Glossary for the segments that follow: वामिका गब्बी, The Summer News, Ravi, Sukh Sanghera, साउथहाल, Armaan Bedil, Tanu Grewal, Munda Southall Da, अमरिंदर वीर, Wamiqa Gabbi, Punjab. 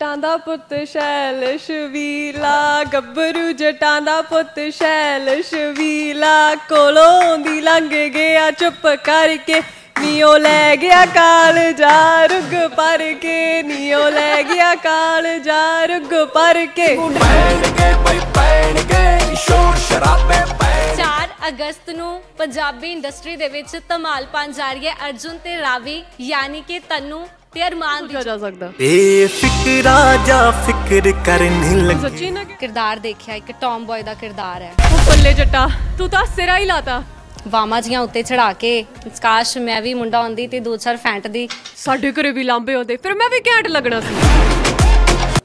टांदा पुत शैलश वीला गब्बरू जटांदा पुत शैलश वीला कोलों दी लंघ गया चुप करके नियो लै गया काल जा रुग पर के नियो लै गया काल जा रुग पर के। 4 अगस्त नू पंजाबी इंडस्ट्री दे विच धमाल पाउण जा रही है अर्जुन ते रावी यानी कि तनु किरदार देखिया एक टॉम बॉय दा किरदार है वो पल्ले जट्टा तू तां सिरा ही लाता वामा जियां उत्ते चढ़ा के काश मैं भी मुंडा होंदी ते दो चार फैंट दी साडे घरे भी लांबे होंदे फिर मैं भी घैंट लगना सी।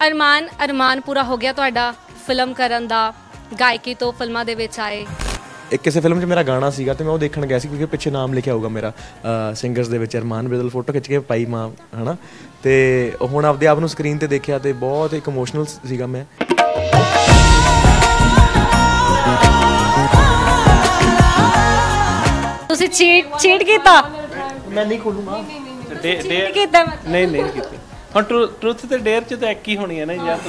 अरमान पूरा हो गया तुहाडा फिल्म करन दा गायकी तो फिल्मां दे विच आए एक किसी फिल्म में मेरा गाना सीगा तो मैं वो देखने गया सी क्योंकि पिछे नाम लिखा होगा मेरा singers they which Armaan बेदल photo खिंच के पाई मां है ना तो हुण आपदे आप नूं स्क्रीन ते देखिया तो बहुत एक इमोशनल सीगा मैं। तुसीं चीट कीता? मैं नहीं खोलूंगा नहीं कीता। ट्रूथ ते डेयर च तो एक ही होनी है ना यार।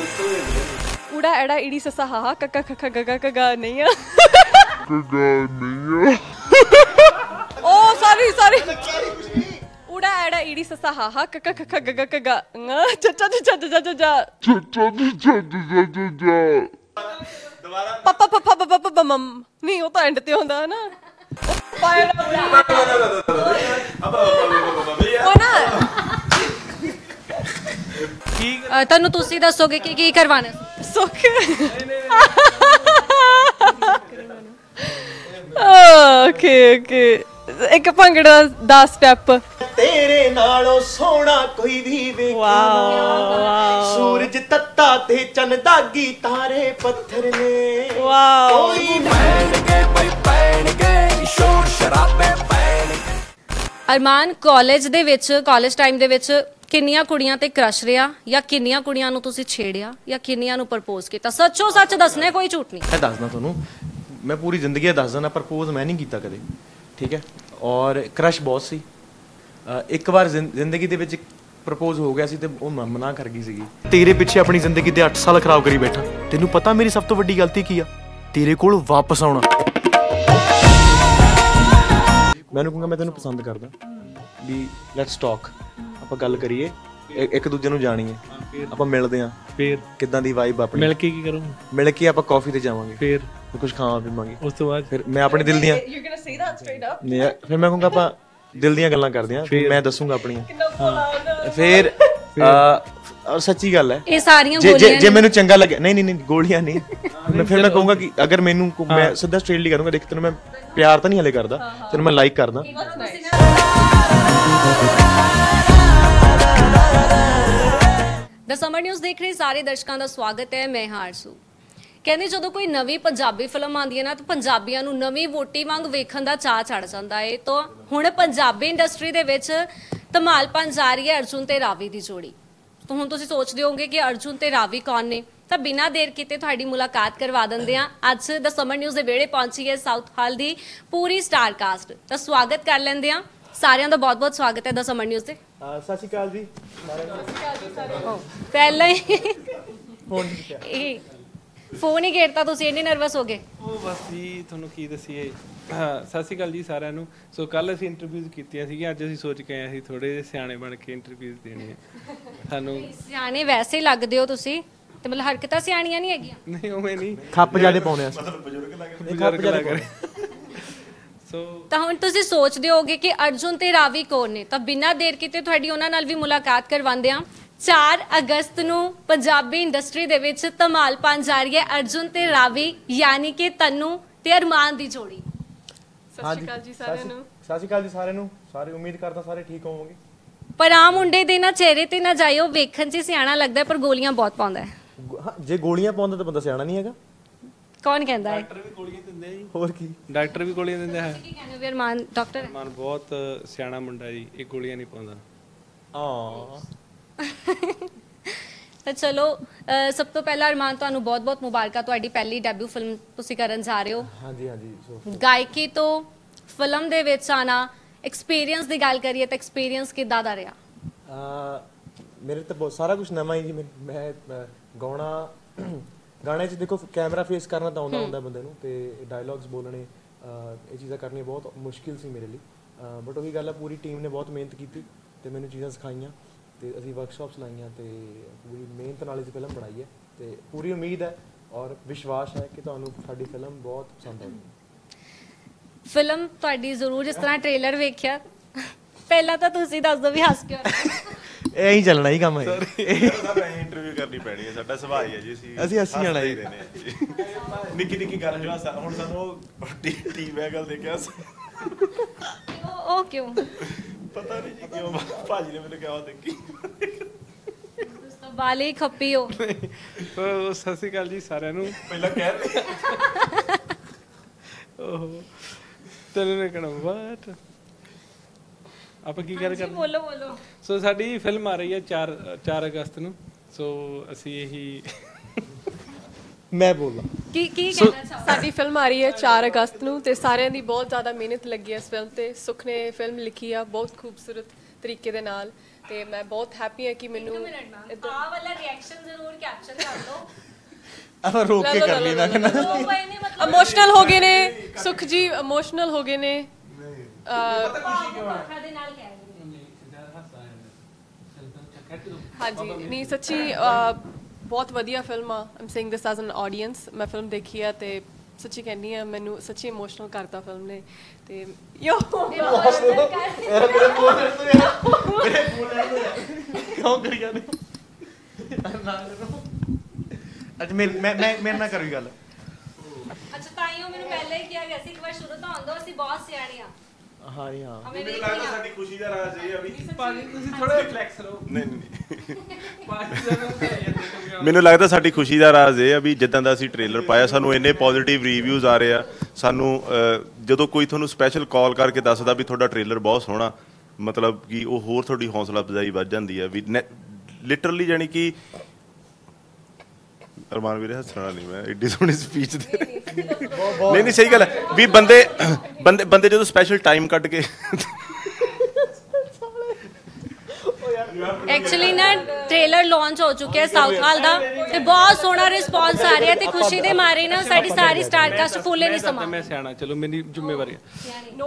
उड़ा एड़ा इड़ी ससा हाहा कक्का खखा गगा गगा नहीं है ओ सॉरी सॉरी उड़ा एड़ा इड़ी ससा हाहा कक्का खखा गगा गगा चचा चचा चचा चचा चचा चचा चचा पापा पापा पापा पापा मम नहीं वो तो एंड ते होंदा है ना वो ना तनु तुसी दसोगे कि की करवाना सुख ओके ओके एक भंगड़ा दा स्टेप तेरे नालों सोना कोई भी वेखिया सूरज तत्ता ते चन दागी तारे पत्थर ने कोई अरमान कॉलेज टाइम दे विच किन्नियां कुड़ियां ते क्रश रिया या किन्नियां कुड़ियां नूं तुसीं छेड़िया या किन्नियां नूं प्रपोज कीता सच्चो सच दसना कोई झूठ नहीं मैं दसदा तुहानूं मैं पूरी जिंदगी दस देना प्रपोज मैं नहीं किया कदे ठीक है और क्रश बहुत सी एक बार जिंदगी दे विच प्रपोज हो गया सी ते ओह मना कर गई सी तेरे पिछे अपनी जिंदगी दे 8 साल खराब करी बैठा तेनू पता मेरी सब तो वड्डी गलती की आ तेरे कोल वापस आना मैनू कहूंगा मैं तेनू पसंद करदा भी लेट्स टॉक ਆਪਾਂ ਗੱਲ ਕਰੀਏ एक दूजे नू जानीए ਆਪਾਂ मिलदे आ फिर किदां दी वाइब अपनी मिल के की करूं मिल के ਆਪਾਂ ਕਾਫੀ ਤੇ ਜਾਵਾਂਗੇ फिर कुछ खावा पीवांगे उस तो बाद फिर मैं अपने दिल दियां you gonna say that straight up मैं फिर मैं कहूंगा ਆਪਾਂ दिल दियां ਗੱਲਾਂ ਕਰਦੇ ਆ मैं ਦੱਸੂਗਾ ਆਪਣੀਆਂ फिर और सच्ची गल है ये सारी गोलियां जे मेनू चंगा लगे नहीं नहीं गोलियां नहीं मैं फिर मैं कहूंगा कि अगर मेनू मैं सीधा स्ट्रेटली करूंगा देख तेन मैं प्यार तो नहीं हले करदा तेन मैं लाइक करदा द समर न्यूज़ देख रहे सारे दर्शकों का स्वागत है मैं हारसू कहते जो कोई नवी पंजाबी फिल्म आती है ना तो पंजाबियों को नवी वोटी वांग वेखन का चाह चढ़ जाता है तो हुण पंजाबी इंडस्ट्री दे विच धमाल पाउण जा रही है अर्जुन ते रावी की जोड़ी तो हुण तुसीं सोचदे होगे कि अर्जुन ते रावी कौन ने तो बिना देर कीते तुहाडी मुलाकात करवा दिंदे आ अज द समर न्यूज़ दे वेड़े पहुंची है साउथहॉल दी पूरी स्टार कास्ट तो स्वागत कर लैंदे आ सारियां दा बहुत बहुत स्वागत है द समर न्यूज़ दे ਸਤਿ ਸ਼੍ਰੀ ਅਕਾਲ ਜੀ ਪਹਿਲਾਂ ਹੀ ਫੋਨ ਹੀ ਘੇਰਤਾ ਤੁਸੀਂ ਇੰਨੇ ਨਰਵਸ ਹੋ ਗਏ ਉਹ ਬਸ ਜੀ ਤੁਹਾਨੂੰ ਕੀ ਦਸੀਏ ਸਤਿ ਸ਼੍ਰੀ ਅਕਾਲ ਜੀ ਸਾਰਿਆਂ ਨੂੰ ਸੋ ਕੱਲ ਅਸੀਂ ਇੰਟਰਵਿਊਜ਼ ਕੀਤੀਆਂ ਸੀਗੀਆਂ ਅੱਜ ਅਸੀਂ ਸੋਚ ਕੇ ਆਏ ਸੀ ਥੋੜੇ ਜਿਹੇ ਸਿਆਣੇ ਬਣ ਕੇ ਇੰਟਰਵਿਊਜ਼ ਦੇਣੇ ਆ ਸਾਨੂੰ ਸਿਆਣੇ ਵੈਸੇ ਲੱਗਦੇ ਹੋ ਤੁਸੀਂ ਤੇ ਮਤਲਬ ਹਰਕਤਾਂ ਸਿਆਣੀਆਂ ਨਹੀਂ ਹੈਗੀਆਂ ਨਹੀਂ ਉਵੇਂ ਨਹੀਂ ਖੱਪ ਜਿਆਦੇ ਪਾਉਣੇ ਅਸੀਂ ਮਤਲਬ ਬਜ਼ੁਰਗ ਲੱਗਦੇ तो हुण तुसीं सोचदे होगे कि अर्जुन ते रावी कौन ने तो बिना देर कीते तुहाडी उहनां नाल भी मुलाकात करवांदे आ 4 अगस्त नूं पंजाबी इंडस्ट्री दे विच धमाल पाउण जा रही है अर्जुन ते रावी यानी कि तनु ते अरमान दी जोड़ी। सत श्री अकाल जी सारिआं नूं। सत श्री अकाल जी सारिआं नूं। सारे उम्मीद करदा सारे ठीक होवोगे पर आ मुंडे दे ना चेहरे ते ना जाइओ वेखण च सियाणा लगदा पर गोलियां बहुत पाउंदा है जे गोलियां पाउंदा तां बंदा सियाणा नहीं हैगा कौन कहता है डॉक्टर भी गोलियां दिंदे जी और की डॉक्टर भी गोलियां दिंदे है ठीक है वे अरमान डॉक्टर है अरमान बहुत ਸਿਆਣਾ ਮੁੰਡਾ ਜੀ ਇਹ ਗੋਲੀਆਂ ਨਹੀਂ ਪਾਉਂਦਾ ਤਾਂ ਚਲੋ ਸਭ ਤੋਂ ਪਹਿਲਾਂ ਅਰਮਾਨ ਤੁਹਾਨੂੰ ਬਹੁਤ ਬਹੁਤ ਮੁਬਾਰਕਾਂ ਤੁਹਾਡੀ ਪਹਿਲੀ ਡੈਬਿਊ ਫਿਲਮ ਤੁਸੀਂ ਕਰਨ ਜਾ ਰਹੇ ਹੋ ਹਾਂਜੀ ਹਾਂਜੀ ਗਾਇਕੀ ਤੋਂ ਫਿਲਮ ਦੇ ਵਿੱਚ ਆਣਾ ਐਕਸਪੀਰੀਅੰਸ ਦੀ ਗੱਲ ਕਰੀਏ ਤਾਂ ਐਕਸਪੀਰੀਅੰਸ ਕਿਦਾਂ ਦਾ ਰਿਹਾ मेरे तो बहुत सारा कुछ नवा ही जी। मैं गाना गाने देखो कैमरा फेस करना तो आंदा होंदा बंदे नूं ते डायलॉग्स बोलने ये चीज़ा करनी बहुत मुश्किल सी मेरे लिए। बट वही गल पूरी टीम ने बहुत मेहनत की ते मैनूं चीज़ां सिखाईयां ते असीं वर्कशॉप्स लाइयां ते पूरी मेहनत नाल इस फिल्म बनाई है ते पूरी उम्मीद है और विश्वास है कि तुहानूं साडी फिल्म बहुत पसंद आएगी। फिल्म तुहाडी जरूर जिस तरह ट्रेलर वेखिया पहला तो तुसीं दस दो भी हस के ਇਹੀ ਚੱਲਣਾ ਹੀ ਕੰਮ ਹੈ ਸਰ। ਇਹ ਇੰਟਰਵਿਊ ਕਰਨੀ ਪੈਣੀ ਹੈ ਸਾਡਾ ਸੁਭਾਅ ਹੈ ਜੀ। ਅਸੀਂ ਹੱਸੀ ਜਾਣਾ ਹੀ ਨਿੱਕੀ ਨਿੱਕੀ ਗੱਲ ਜੋ ਹੱਸਾ ਹੁਣ ਸਾਨੂੰ ਟੀਮ ਐ ਗੱਲ ਦੇਖਿਆ ਉਹ ਕਿਉਂ ਪਤਾ ਨਹੀਂ ਜੀ ਕਿਉਂ ਭਾਜੀ ਨੇ ਮੈਨੂੰ ਕਿਹਾ ਦੇਖੀ ਦੋਸਤੋ ਵਾਲੇ ਖੱਪੀ ਹੋ ਉਹ ਸਸੀ ਕਾਲ ਜੀ ਸਾਰਿਆਂ ਨੂੰ ਪਹਿਲਾਂ ਕਹਿ ਰਹੇ ਓਹੋ ਤੈਨੂੰ ਨੇ ਕਹਣਾ ਵਾਟ आप की गल कर बोलो बोलो। सो साडी फिल्म आ रही है 4 अगस्त नूं। सो असी यही मैं बोला की कहना चाहो। साडी फिल्म आ रही है 4 अगस्त नूं ते सारियां दी बहुत ज़्यादा मेहनत लगी है इस फिल्म ते। सुख ने फिल्म लिखी है बहुत खूबसूरत तरीके दे नाल ते मैं बहुत हैप्पी है कि मैनू आ वाला रिएक्शन जरूर कैप्चर कर लो। अब रोक के कर ली मैं कहना इमोशनल हो गए ने सुख जी, इमोशनल हो गए ने। हाँ जी नहीं सच्ची बहुत वधिया फिल्म आ। I am saying this as an audience. मैं फिल्म देखी है तो सच्ची कहनी है मैनू सच्ची इमोशनल करता फिल्म ने ते यो अच्छा मेरे ना करी गल। अच्छा ताइयों मैंने पहले ही किया वैसे एक बार शुरू तो आंदो सी बहुत सियाणियां। हां हां हमें भी लगता साडी खुशी दा राज है अभी पाजी ਤੁਸੀਂ ਥੋੜਾ ਰਿਲੈਕਸ ਰਹੋ। ਨਹੀਂ ਨਹੀਂ ਪਾਜੀ ਦਾ ਮੈਨੂੰ ਲੱਗਦਾ ਸਾਡੀ ਖੁਸ਼ੀ ਦਾ ਰਾਜ ਹੈ ਅਭੀ ਜਿੱਦਾਂ ਦਾ ਅਸੀਂ ਟ੍ਰੇਲਰ ਪਾਇਆ ਸਾਨੂੰ ਇੰਨੇ ਪੋਜ਼ਿਟਿਵ ਰਿਵਿਊਜ਼ ਆ ਰਹੇ ਆ। ਸਾਨੂੰ ਜਦੋਂ ਕੋਈ ਤੁਹਾਨੂੰ ਸਪੈਸ਼ਲ ਕਾਲ ਕਰਕੇ ਦੱਸਦਾ ਵੀ ਤੁਹਾਡਾ ਟ੍ਰੇਲਰ ਬਹੁਤ ਸੋਹਣਾ ਮਤਲਬ ਕਿ ਉਹ ਹੋਰ ਤੁਹਾਡੀ ਹੌਸਲਾ ਅਫਜ਼ਾਈ ਵੱਧ ਜਾਂਦੀ ਹੈ ਵੀ ਲਿਟਰਲੀ ਜਾਨੀ ਕਿ अरमान भी हसना नहीं मैं एड्डी सोहनी स्पीच दे नहीं नहीं सही गल है भी बंदे बंदे बंदे जो स्पैशल टाइम कट के एक्चुअली ना ट्रेलर लॉन्च हो चुके है साउथहाल दा ते बहुत सोहना रिस्पांस आ रहा है ते खुशी दे मारे ना साडी सारी स्टारकास्ट फुले नहीं समा मैं सियाना चलो मेरी जिम्मेवारी है।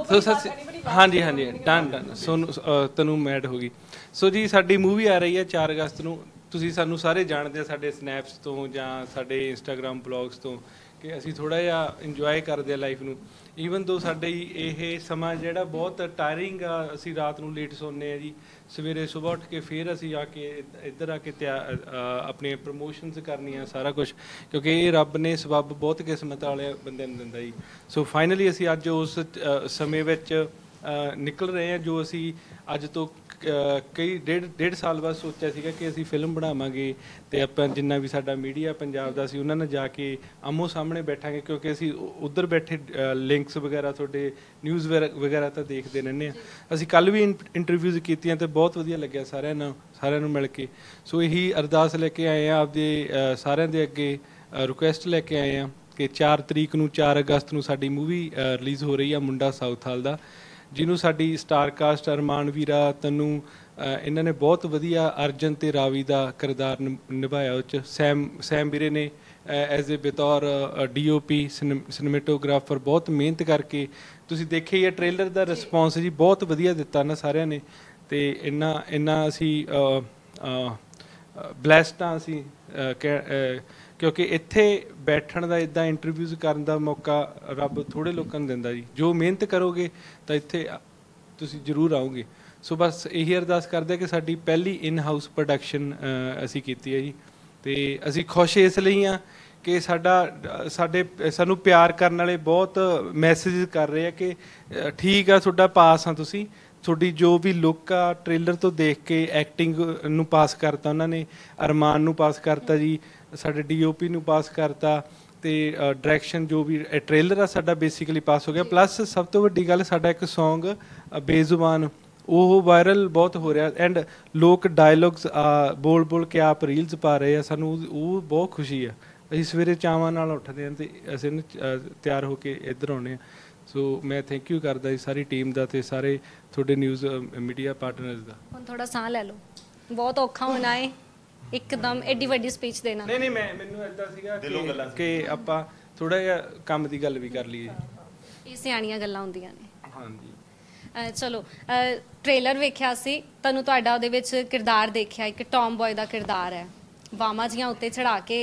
सो हां जी हां जी done done so Tanu mad होगी। सो जी साडी मूवी आ रही है 4 अगस्त नूं। ਤੁਸੀਂ ਸਾਨੂੰ ਸਾਰੇ ਜਾਣਦੇ ਆ ਸਾਡੇ ਸਨੈਪਸ ਤੋਂ ਜਾਂ ਸਾਡੇ ਇੰਸਟਾਗ੍ਰam ਬਲੌਗਸ ਤੋਂ ਕਿ ਅਸੀਂ ਥੋੜਾ ਜਿਹਾ ਇੰਜੋਏ ਕਰਦੇ ਆ ਲਾਈਫ ਨੂੰ। ਈਵਨ ਦੋ ਸਾਡੇ ਇਹ ਸਮਾਂ ਜਿਹੜਾ ਬਹੁਤ ਟਾਇਰਿੰਗ ਆ ਅਸੀਂ ਰਾਤ ਨੂੰ ਲੇਟ ਸੌਂਦੇ ਆ ਜੀ। ਸਵੇਰੇ ਸਵੇਰ ਉੱਠ ਕੇ ਫਿਰ ਅਸੀਂ ਆ ਕੇ ਇੱਧਰ ਆ ਕੇ ਆਪਣੇ ਪ੍ਰਮੋਸ਼ਨਸ ਕਰਨੀਆਂ ਸਾਰਾ ਕੁਝ ਕਿਉਂਕਿ ਇਹ ਰੱਬ ਨੇ ਸਬੱਬ ਬਹੁਤ ਕਿਸਮਤ ਵਾਲੇ ਬੰਦੇ ਨੂੰ ਦਿੰਦਾ ਜੀ। ਸੋ ਫਾਈਨਲੀ ਅਸੀਂ ਅੱਜ ਉਸ ਸਮੇਂ ਵਿੱਚ ਨਿਕਲ ਰਹੇ ਆ ਜੋ ਅਸੀਂ ਅੱਜ ਤੋਂ कई डेढ़ साल बाद सोचा सीगा कि असी फिल्म बनावांगे ते आपां जिन्ना भी साडा मीडिया पंजाब दा सी उन्हां नाल जाके आमो सामने बैठांगे क्योंकि असी उधर बैठे लिंक्स वगैरह तुहाडे न्यूज़ वगैरह तां देखदे रहने आ। असी कल भी इंटरव्यूज़ कीतियां ते बहुत वधिया लग्गिया सारियां नूं मिल के। सो यही अरदास लैके आए आ आपदे सारियां दे अगे रिक्वेस्ट लैके आए आ कि 4 तारीख नूं 4 अगस्त नूं साडी मूवी रिलीज़ हो रही है मुंडा साउथहाल दा जिन्हों साडी स्टारकास्ट अरमान वीरा तनु इन्हों ने बहुत वधिया अर्जन ते रावी का किरदार निभाया। उस सैम वीरे ने एज ए बतौर DOP सिनेमेटोग्राफर बहुत मेहनत करके तुसी देखे ही ट्रेलर का रिस्पॉन्स जी बहुत वधिया दिता ना सारिया ने ते इन्ना इन्ना असी ब्लैस्ड हाँ असी क्योंकि इत्थे बैठण दा इदां इंटरव्यूज़ करन दा मौका रब थोड़े लोकां नूं दिंदा जी। जो मेहनत करोगे तो इत्थे तुसीं जरूर आओगे। सो बस यही अरदास करदे कि साडी पहली इन हाउस प्रोडक्शन असीं कीती है जी ते असीं खुश इसलिए हाँ कि साडा साडे सानूं प्यार करन वाले बहुत मैसेज कर रहे हैं कि ठीक है तुहाडा पास हाँ तुसीं थोड़ी जो भी लुक आ ट्रेलर तो देख के एक्टिंग नूं पास करता उन्होंने अरमान नूं पास करता जी साढ़े DOP नूं पास करता ते डायरैक्शन जो भी ट्रेलर आ साडा बेसिकली पास हो गया। प्लस सब तो वड्डी गल साडा एक सॉन्ग बेजुबान वो वायरल बहुत हो रहा एंड लोग डायलॉग्स बोल बोल के आप रील्स पा रहे हैं सानूं वो बहुत खुशी है। असीं सवेरे चावां नाल उठदे हां ते असीं तैयार होके इधर आउणे हां। सो मैं थैंक यू करदा जी सारी टीम दा ते सारे थोड़े न्यूज़ मीडिया पार्टनर्स दा। हुण थोड़ा साह लै लो बहुत औखा होना है एकदम एडी वड्डी स्पीच देना। नहीं नहीं मैं मैनू ऐसा ਸੀਗਾ ਦਿਲੋਂ ਗੱਲਾਂ ਕਿ ਆਪਾਂ ਥੋੜਾ ਜਿਹਾ ਕੰਮ ਦੀ ਗੱਲ ਵੀ ਕਰ ਲਈਏ। ਇਹ ਸਿਆਣੀਆਂ ਗੱਲਾਂ ਹੁੰਦੀਆਂ ਨੇ। ਹਾਂਜੀ ਚਲੋ ਟ੍ਰੇਲਰ ਵੇਖਿਆ ਸੀ ਤੁਹਾਨੂੰ ਤੁਹਾਡਾ ਉਹਦੇ ਵਿੱਚ ਕਿਰਦਾਰ ਦੇਖਿਆ ਇੱਕ ਟੌਮ ਬॉय ਦਾ ਕਿਰਦਾਰ ਹੈ ਵਾਮਾ ਜੀਆਂ ਉੱਤੇ ਚੜਾ ਕੇ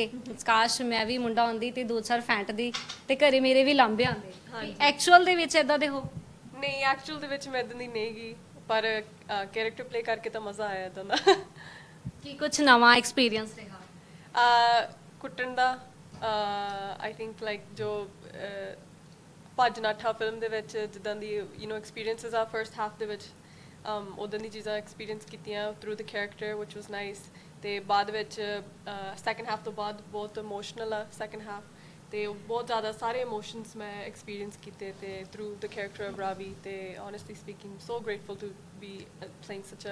ਕਾਸ਼ ਮੈਂ ਵੀ ਮੁੰਡਾ ਹੁੰਦੀ ਤੇ ਦੋ ਚਾਰ ਫੈਂਟ ਦੀ ਤੇ ਘਰੇ ਮੇਰੇ ਵੀ ਲੰਬੇ ਆਂਦੇ। ਐਕਚੁਅਲ ਦੇ ਵਿੱਚ ਇਦਾਂ ਦੇ ਹੋ? ਨਹੀਂ ਐਕਚੁਅਲ ਦੇ ਵਿੱਚ ਮੈਂ ਇਦਾਂ ਦੀ ਨਹੀਂ ਗਈ ਪਰ ਕੈਰੈਕਟਰ ਪਲੇ ਕਰਕੇ ਤਾਂ ਮਜ਼ਾ ਆਇਆ ਇਦਾਂ ਦਾ। ਕੀ ਕੁਝ ਨਵਾਂ ਐਕਸਪੀਰੀਅੰਸ ਰਿਹਾ? ਕੁੱਟਣ ਦਾ ਆਈ ਥਿੰਕ ਲਾਈਕ ਜੋ ਭਜਨਾਠਾ ਫਿਲਮ ਦੇ ਵਿੱਚ ਜਿੱਦਾਂ ਦੀ ਯੂ نو ਐਕਸਪੀਰੀਅੰਸਸ ਆ ਫਰਸਟ ਹਾਫ ਦੇ ਵਿੱਚ ਉਦੋਂ ਦੀ ਚੀਜ਼ਾਂ ਐਕਸਪੀਰੀਅੰਸ ਕੀਤੀਆਂ ਥਰੂ ਦ ਕੈਰੈਕਟਰ ਵਿਚ ਵਾਸ ਨਾਈਸ ਤੇ ਬਾਅਦ ਵਿੱਚ ਸੈਕੰਡ ਹਾਫ ਤੋਂ ਬਾਅਦ ਬਹੁਤ ਇਮੋਸ਼ਨਲ ਆ ਸੈਕੰਡ ਹਾਫ ਤੇ ਬਹੁਤ ਜ਼ਿਆਦਾ ਸਾਰੇ ਇਮੋਸ਼ਨਸ ਮੈਂ ਐਕਸਪੀਰੀਅੰਸ ਕੀਤੇ ਤੇ through the character of Ravi ਤੇ honestly speaking so grateful to be playing such a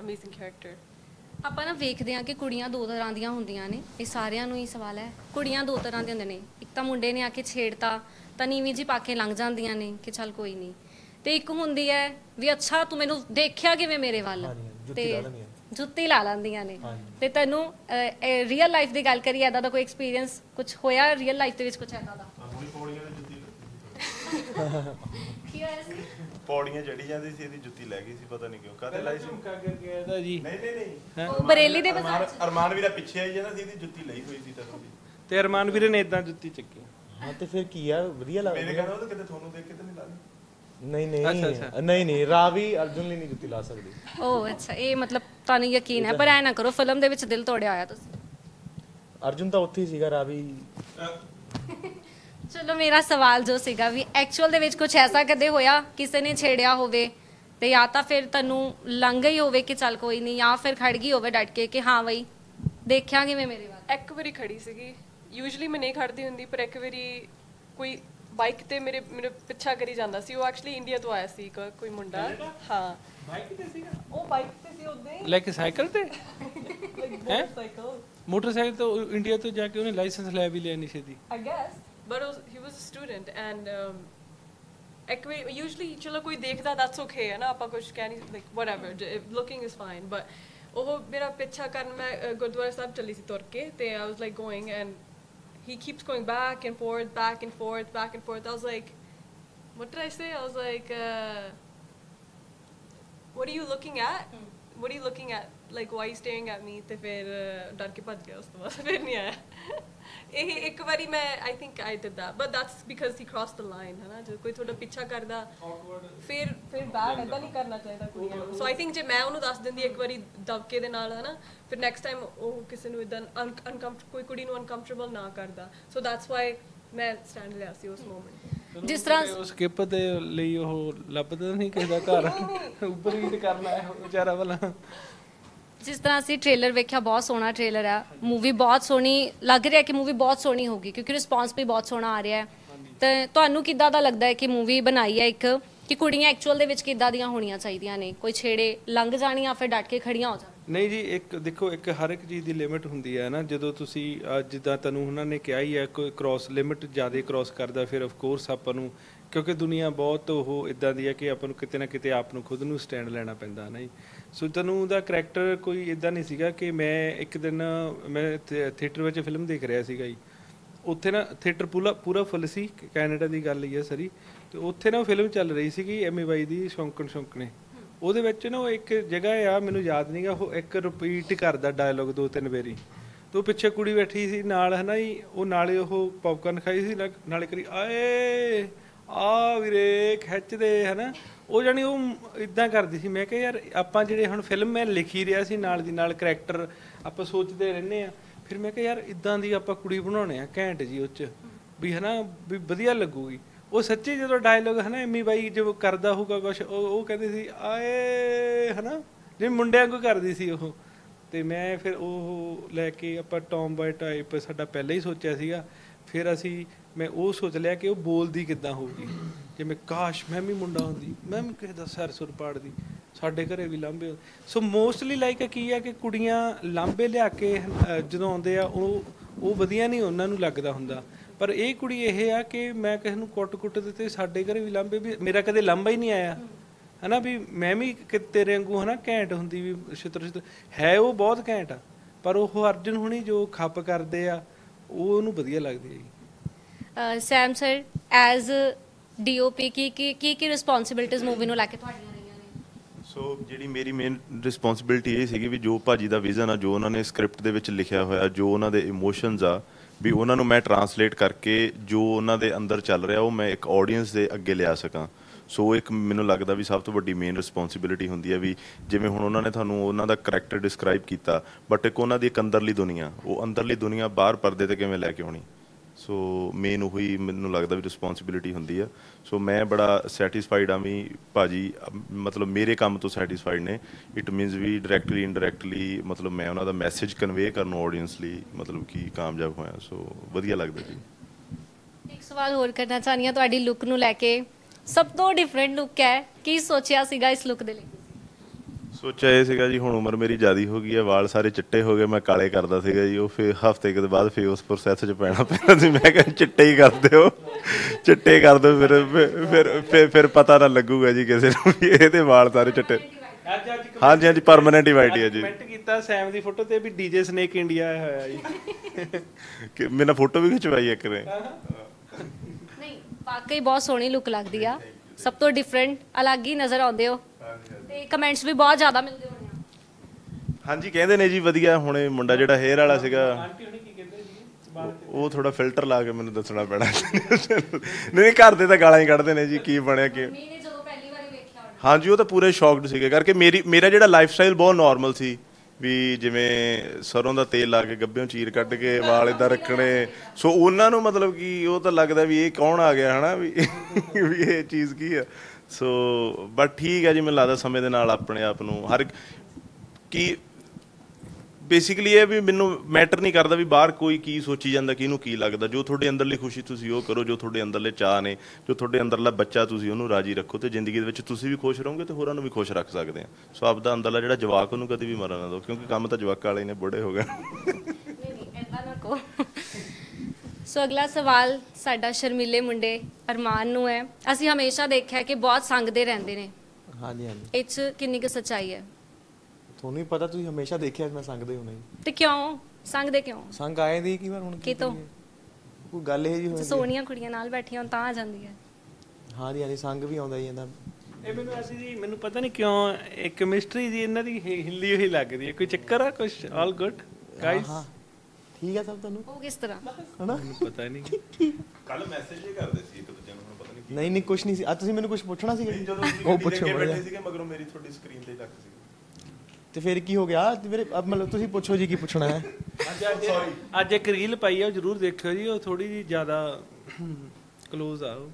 amazing character. ਆਪਾਂ ਨਾ ਵੇਖਦੇ ਹਾਂ ਕਿ ਕੁੜੀਆਂ ਦੋ ਤਰ੍ਹਾਂ ਦੀਆਂ ਹੁੰਦੀਆਂ ਨੇ ਇਹ ਸਾਰਿਆਂ ਨੂੰ ਹੀ ਸਵਾਲ ਹੈ ਕੁੜੀਆਂ ਦੋ ਤਰ੍ਹਾਂ ਦੀਆਂ ਹੁੰਦੀਆਂ ਨੇ ਇੱਕ ਤਾਂ ਮੁੰਡੇ ਨੇ ਆ ਕੇ ਛੇੜਤਾ ਤਾਂ ਨੀਵੀਂ ਜੀ ਪਾ ਕੇ ਲੰਘ ਜਾਂਦੀਆਂ ਨੇ ਕਿ ਚੱਲ ਕੋਈ ਨਹੀਂ ਤੇ ਇੱਕ ਹੁੰਦੀ ਹੈ ਵੀ ਅੱਛਾ ਤੂੰ ਮੈਨੂੰ ਦੇਖਿਆ ਕਿਵੇਂ ਮੇਰੇ ਵੱਲ ਤੇ ਜੁੱਤੀ ਲਾ ਲੈਂਦੀਆਂ ਨੇ ਤੇ ਤੈਨੂੰ ਰੀਅਲ ਲਾਈਫ ਦੀ ਗੱਲ ਕਰੀਏ ਇਦਾਂ ਦਾ ਕੋਈ ਐਕਸਪੀਰੀਅੰਸ ਕੁਝ ਹੋਇਆ ਰੀਅਲ ਲਾਈਫ ਦੇ ਵਿੱਚ ਕੁਝ ਇਦਾਂ ਦਾ? ਕੀ ਹੋਇਆ ਸੀ? ਪੌੜੀਆਂ ਚੜੀ ਜਾਂਦੀ ਸੀ ਇਹਦੀ ਜੁੱਤੀ ਲੈ ਗਈ ਸੀ ਪਤਾ ਨਹੀਂ ਕਿਉਂ ਕਾਹਦੇ ਲਾਈ ਸੀ ਝੁਮਕਾ ਕਰਕੇ ਇਹਦਾ ਜੀ। ਨਹੀਂ ਨਹੀਂ ਨਹੀਂ ਉਹ ਬਰੇਲੀ ਦੇ ਬਾਜ਼ਾਰ ਅਰਮਾਨ ਵੀਰਾ ਪਿੱਛੇ ਆਈ ਜਾਂਦਾ ਸੀ ਇਹਦੀ ਜੁੱਤੀ ਲਈ ਹੋਈ ਸੀ ਤਦੋਂ ਦੀ ਤੇ ਅਰਮਾਨ ਵੀਰੇ ਨੇ ਇਦਾਂ ਜੁੱਤੀ ਚੱਕੀ। ਹਾਂ ਤੇ ਫਿਰ ਕੀ ਆ ਵਧੀਆ ਲੱਗਦਾ ਮੇਰੇ ਕਹਿੰਦਾ ਉਹ ਕਿਤੇ ਤੁਹਾਨੂੰ ਦੇਖ ਕੇ ਤਾਂ ਨਹੀਂ ਲਾਦੀ। ਨਹੀਂ ਨਹੀਂ ਨਹੀਂ ਨਹੀਂ ਰਾਵੀ ਅਰਜੁਨ ਲਈ ਨਹੀਂ ਜੁੱਤੀ ਲਾ ਸਕਦੀ। ਉਹ ਅੱਛਾ ਇਹ ਮਤਲਬ ਤੁਹਾਨੂੰ ਯਕੀਨ ਹੈ ਪਰ ਐ ਨਾ ਕਰੋ ਫਿਲਮ ਦੇ ਵਿੱਚ ਦਿਲ ਤੋੜਿਆ ਆਇਆ ਤੁਸੀਂ। ਅਰਜੁਨ ਤਾਂ ਉੱਥੇ ਹੀ ਸੀਗਾ ਰਾਵੀ। चलो मेरा सवाल जो सीगा भी एक्चुअल दे विच कुछ ऐसा कदे होया किसी ने छेड़िया होवे ते या तां फिर तैनू लंघ गई होवे कि चल कोई नहीं या फिर खड़ गई होवे डट के कि हां भाई देखिया कि मैं मेरे वाल। एक बारी खड़ी सीगी यूजली मैं नहीं खड़दी हुंदी पर एक बारी कोई बाइक ते मेरे पिछा करी जांदा सी वो एक्चुअली इंडिया तो आया सी कोई मुंडा। हां बाइक ते सीगा ओ बाइक ते सी ओदे लेके साइकिल ते मोटरसाइकिल तो इंडिया तो जाके उन्हें लाइसेंस ले भी लेनी सीधी I guess but he was a student and usually chalo koi dekhda that's okay hai na apa kuch can like whatever looking is fine but oh mera picha karan main gurdwara sahab chali si turke te I was like going and he keeps going back and forth back and forth back and forth I was like what did I say I was like what are you looking at what are you looking at like why are you staring at me te fir dar ke bhaj gaya us to baad fir nahi aaya eh ek bari main I think I did that but that's because he crossed the line hai na jo koi thoda pichha karda fir bad ida nahi karna chahiye kudiyan so I think je main ohnu das dindi ek bari dabke de naal hai na fir next time oh kisi nu idan uncomfortable koi kudi nu uncomfortable na karda so that's why main stand liya si us moment jis tarah us skip de layi oh labda nahi kisi da ghar upar hi te karna hai bechara wala जिस तरह से trailer देखा बहुत सोहना trailer है movie बहुत सोहनी लग रही है कि मूवी बहुत सोहनी होगी क्योंकि रिस्पांस भी बहुत सोहना आ रहा है तो ਤੁਹਾਨੂੰ ਕਿੱਦਾਂ ਦਾ ਲੱਗਦਾ ਹੈ ਕਿ ਮੂਵੀ ਬਣਾਈ ਹੈ ਇੱਕ ਕਿ ਕੁੜੀਆਂ ਐਕਚੁਅਲ ਦੇ ਵਿੱਚ ਕਿੱਦਾਂ ਦੀਆਂ ਹੋਣੀਆਂ ਚਾਹੀਦੀਆਂ ਨੇ ਕੋਈ ਛੇੜੇ ਲੰਘ ਜਾਣੀਆਂ ਫਿਰ ਡਟ ਕੇ ਖੜੀਆਂ ਹੋ ਜਾਣ? ਨਹੀਂ ਜੀ ਇੱਕ ਦੇਖੋ ਇੱਕ ਹਰ ਇੱਕ ਚੀਜ਼ ਦੀ ਲਿਮਿਟ ਹੁੰਦੀ ਹੈ ਨਾ ਜਦੋਂ ਤੁਸੀਂ ਜਿੱਦਾਂ ਤੁਹਾਨੂੰ ਉਹਨਾਂ ਨੇ ਕਿਹਾ ਹੀ ਹੈ ਕੋਈ ਕ੍ਰਾਸ ਲਿਮਿਟ ਜ਼ਿਆਦਾ ਕ੍ਰਾਸ ਕਰਦਾ ਫਿਰ ਆਫ ਕੋਰਸ ਆਪਾਂ ਨੂੰ ਕਿਉਂਕਿ ਦੁਨੀਆ ਬਹੁਤ ਉਹ ਇਦਾਂ ਦੀ ਹੈ ਕਿ ਆਪਾਂ ਨੂੰ ਕਿਤੇ ਨਾ ਕਿਤੇ ਆਪ ਨੂੰ ਖੁਦ ਨੂੰ ਸਟੈਂਡ ਲੈਣਾ ਪੈਂਦਾ ਨਾ ਜੀ। ਸੋ ਤਨੂੰ ਦਾ ਕਰੈਕਟਰ ਕੋਈ ਇਦਾਂ ਨਹੀਂ ਸੀਗਾ ਕਿ ਮੈਂ ਇੱਕ ਦਿਨ ਮੈਂ ਥੀਏਟਰ ਵਿੱਚ ਫਿਲਮ ਦੇਖ ਰਿਹਾ ਸੀਗਾ ਜੀ ਉੱਥੇ ਨਾ ਥੀਏਟਰ ਪੂਰਾ ਫੁੱਲ ਸੀ ਕੈਨੇਡਾ ਦੀ ਗੱਲ ਹੀ ਹੈ ਸਰੀ ਤੇ ਉੱਥੇ ਨਾ ਫਿਲਮ ਚੱਲ ਰਹੀ ਸੀਗੀ ਐਮੀ ਬਾਈ ਦੀ ਸ਼ੌਂਕਣੇ ਉਹਦੇ ਵਿੱਚ ਨਾ ਉਹ ਇੱਕ ਜਗ੍ਹਾ ਆ ਮੈਨੂੰ ਯਾਦ ਨਹੀਂ ਗਾ ਉਹ ਇੱਕ ਰਿਪੀਟ ਕਰਦਾ ਡਾਇਲੋਗ ਦੋ ਤਿੰਨ ਵਾਰੀ ਤੇ ਉਹ ਪਿੱਛੇ ਕੁੜੀ ਬੈਠੀ ਸੀ ਨਾਲ ਹੈ ਨਾ ਜੀ ਉਹ ਨਾਲੇ ਉਹ ਪੌਪਕਾਰਨ ਖਾਈ ਸੀ ਨਾਲੇ ਕਰੀ ਆਏ ਆ ਵੀਰੇ ਖਿੱਚਦੇ ਹੈ ਨਾ ਉਹ ਜਾਣੀ ਉਹ ਇਦਾਂ ਕਰਦੀ ਸੀ। ਮੈਂ ਕਿਹਾ ਯਾਰ ਆਪਾਂ ਜਿਹੜੇ ਹੁਣ ਫਿਲਮ ਮੈਂ ਲਿਖੀ ਰਿਹਾ ਸੀ ਨਾਲ ਦੀ ਨਾਲ ਕਰੈਕਟਰ ਆਪਾਂ ਸੋਚਦੇ ਰਹਿੰਦੇ ਆ ਫਿਰ ਮੈਂ ਕਿਹਾ ਯਾਰ ਇਦਾਂ ਦੀ ਆਪਾਂ ਕੁੜੀ ਬਣਾਉਣੇ ਆ ਘੈਂਟ ਜੀ ਉਹ 'ਚ ਵੀ ਹੈ ਨਾ ਵੀ ਵਧੀਆ ਲੱਗੂਗੀ ਉਹ ਸੱਚੀ ਜਦੋਂ ਡਾਇਲੋਗ ਹੈ ਨਾ ਐਮੀ ਬਾਈ ਜਦੋਂ ਕਰਦਾ ਹੋਊਗਾ ਕੁਛ ਉਹ ਕਹਿੰਦੀ ਸੀ ਆਏ ਹੈ ਨਾ ਜਿਵੇਂ ਮੁੰਡਿਆਂ ਕੋਲ ਕਰਦੀ ਸੀ ਉਹ ਤੇ ਮੈਂ ਫਿਰ ਉਹ ਲੈ ਕੇ ਆਪਾਂ ਟੌਮ ਬॉय ਟਾਈਪ ਸਾਡਾ ਪਹਿਲਾਂ ਹੀ ਸੋਚਿਆ ਸੀਗਾ ਫਿਰ ਅਸੀਂ ਮੈਂ ਉਹ ਸੋਚ ਲਿਆ ਕਿ ਉਹ ਬੋਲਦੀ ਕਿੱਦਾਂ ਹੋਊਗੀ ਜਿਵੇਂ ਕਾਸ਼ ਮੈਂ ਵੀ ਮੁੰਡਾ ਹੁੰਦੀ ਮੈਂ ਵੀ ਕਿਸੇ ਦਾ ਸਿਰ ਸੁਰ ਪਾੜਦੀ ਸਾਡੇ ਘਰੇ ਵੀ ਲਾਂਭੇ। ਸੋ ਮੋਸਟਲੀ ਲਾਈਕ ਕੀ ਆ ਕਿ ਕੁੜੀਆਂ ਲਾਂਭੇ ਲਿਆ ਕੇ ਜਦੋਂ ਆਉਂਦੇ ਆ ਉਹ ਵਧੀਆ ਨਹੀਂ ਉਹਨਾਂ ਨੂੰ ਲੱਗਦਾ ਹੁੰਦਾ ਪਰ ਇਹ ਕੁੜੀ ਇਹ ਆ ਕਿ ਮੈਂ ਕਿਸੇ ਨੂੰ ਕੁੱਟ-ਕੁੱਟ ਦਿੱਤੇ ਸਾਡੇ ਘਰੇ ਵੀ ਲਾਂਭੇ ਵੀ ਮੇਰਾ ਕਦੇ ਲਾਂਭਾ ਹੀ ਨਹੀਂ ਆਇਆ है ना भी मैं भी तेरे वांगू है ना घैंट होंदी भी छित्र छित्र है वो बहुत घैंट आ पर वो अर्जुन हुणी जो खप करते आ वो उन्होंने वधिया लगती है। सैम सर एज डीओपी की रिस्पोंसिबिलिटीज मूवी में लैके सो जी मेरी मेन रिस्पोंसिबिलिटी ये सी भी जो भाजी का विजन आ जो उन्होंने स्क्रिप्ट के लिखा हुआ जो उन्होंने इमोशनस आ भी उन्होंने मैं ट्रांसलेट करके जो उन्होंने अंदर चल रहा वो मैं एक ऑडियंस के अगे लिया सकाँ। सो एक मैनू लगता भी सब तो वड्डी मेन रिस्पोंसिबिलिटी होंदी है भी जिवें हुण उन्होंने तुहानूं उन्हां दा करैक्टर डिस्क्राइब किया बट एक उन्हां दी एक अंदरली दुनिया वो अंदरली दुनिया बाहर परदे ते किवें लैके आउणी। सो मेन उही मैनू लगता भी रिस्पोंसिबिलिटी होंदी है। सो मैं बड़ा सैटिस्फाइड हाँ भी भाजी मतलब मेरे काम तो सैटिस्फाइड ने इट मीनस भी डायरैक्टली इनडायरैक्टली मतलब मैं उन्हां दा मैसेज कन्वे करन ऑडियंस लई मतलब कि कामयाब होया। सो वधिया लगदा जी। एक सवाल होर करना चाहनी आ तुहाडी लुक नूं लैके सब तो डिफरेंट लुक है की सोचिया सीगा इस लुक दे लई? सोचा ये सीगा जी हुण उम्र मेरी ज़्यादा हो गई है वाल सारे चिट्टे हो गए मैं काले करदा सीगा जी वो फिर हफ्ते के बाद फिर उस प्रोसैस च पैना पैना सी मैं कहा चिट्टे ही कर दो चिट्टे कर दो फिर पता ना लगूगा जी किसी नूं भी इहदे वाल सारे चिट्टे। हाँ जी हाँ जी परमानेंट ही वाइट है जी। कमेंट कीता सैम दी फोटो ते भी डीजे स्नेक इंडिया होया जी मैंने फोटो भी खिचवाई एक ने वाकई बहुत सोहनी लुक लगती है सब तो डिफरेंट अलग ही नज़र आते हो ते कमेंट्स भी बहुत ज़्यादा मिलते हो। हाँ जी कहते हैं जी वधिया हुणे मुंडा जिहड़ा हेयर वाला सीगा वो थोड़ा फिल्टर ला के मैनूं दसना पैना नहीं घर दे तां गालां ही कढ़दे ने जी की बणिया कि हाँ जी वो तो पूरे शॉक्ड सीगे करके मेरी मेरा जिहड़ा लाइफस्टाइल बहुत नॉर्मल सी भी जिमें सरों का तेल ला के गब्बियों चीर कट के वाल इदा रखने। सो उन्होंने मतलब कि वो तो लगता भी ये कौन आ गया है ना भी ये चीज़ की है। सो बट ठीक है जी मैं लगता समय के नाल अपने आप को हर कि बेसिकली ये भी मैनू मैटर नहीं करता भी बाहर कोई की सोची जाता किनू की लगता जो थोड़े अंदरली खुशी तुसी वो करो जो थोड़े अंदरले चाह ने जो थोड़े अंदरला बच्चा तुसी उन्होंने राजी रखो तो जिंदगी दे विच तुसी भी खुश रहोगे तो होरां नूं भी खुश रख सकते हैं। सो आपदा अंदरला जिहड़ा जवाक उन्होंने कभी भी मरन ना दो क्योंकि काम तो जवाक वाले ने बुढ़े हो गए। सो अगला सवाल साडा शर्मीले मुंडे अरमान नूं है असीं हमेशा देखिआ कि बहुत संगदे रहिंदे ने। हाँ जी हाँ जी इस कितनी की सच्चाई है ਤੁਹਾਨੂੰ ਪਤਾ ਤੁਸੀਂ ਹਮੇਸ਼ਾ ਦੇਖਿਆ ਮੈਂ ਸੰਗਦੇ ਹੋ ਨਹੀਂ ਤੇ ਕਿਉਂ ਸੰਗਦੇ ਕਿਉਂ ਸੰਗ ਆਏ ਦੀ ਕੀ ਵਾਰ ਹੁਣ ਕਿਤੋਂ ਕੋਈ ਗੱਲ ਇਹ ਜੀ ਹੋਈ ਸੋਹਣੀਆਂ ਕੁੜੀਆਂ ਨਾਲ ਬੈਠੀਆਂ ਤਾਂ ਆ ਜਾਂਦੀ ਹੈ। ਹਾਂ ਜੀ ਹਾਂ ਜੀ ਸੰਗ ਵੀ ਆਉਂਦਾ ਹੀ ਜਾਂਦਾ ਇਹ ਮੈਨੂੰ ਐਸੀ ਜੀ ਮੈਨੂੰ ਪਤਾ ਨਹੀਂ ਕਿਉਂ ਇੱਕ ਕੈਮਿਸਟਰੀ ਜੀ ਇਹਨਾਂ ਦੀ ਹਿੱਲੀ ਹੋਈ ਲੱਗਦੀ ਹੈ ਕੋਈ ਚੱਕਰ ਆ ਕੁਝ ਆਲ ਗੁੱਡ ਗਾਇਸ ਠੀਕ ਆ ਸਭ ਤੁਹਾਨੂੰ ਉਹ ਕਿਸ ਤਰ੍ਹਾਂ ਹਨਾ ਪਤਾ ਨਹੀਂ ਕੱਲ ਮੈਸੇਜ ਹੀ ਕਰਦੇ ਸੀ ਇੱਕ ਦੂਜੇ ਨੂੰ ਪਤਾ ਨਹੀਂ ਨਹੀਂ ਨਹੀਂ ਕੁਝ ਨਹੀਂ ਸੀ ਅੱਜ ਤੁਸੀਂ ਮੈਨੂੰ ਕੁਝ ਪੁੱਛਣਾ ਸੀ ਉਹ ਪੁੱਛੋ ਬੈਠੇ ਸੀਗੇ ਮਗਰੋਂ ਮੇਰੀ ਤੁਹਾਡੀ ਸਕਰੀਨ ਤੇ ਲੱਗ ਸੀ तो फिर की हो गया मेरे अब मतलब तुसी पूछो जी की पूछना है। आज एक रील पाई है जरूर देखो जी वो थोड़ी जी ज़्यादा क्लोज आओ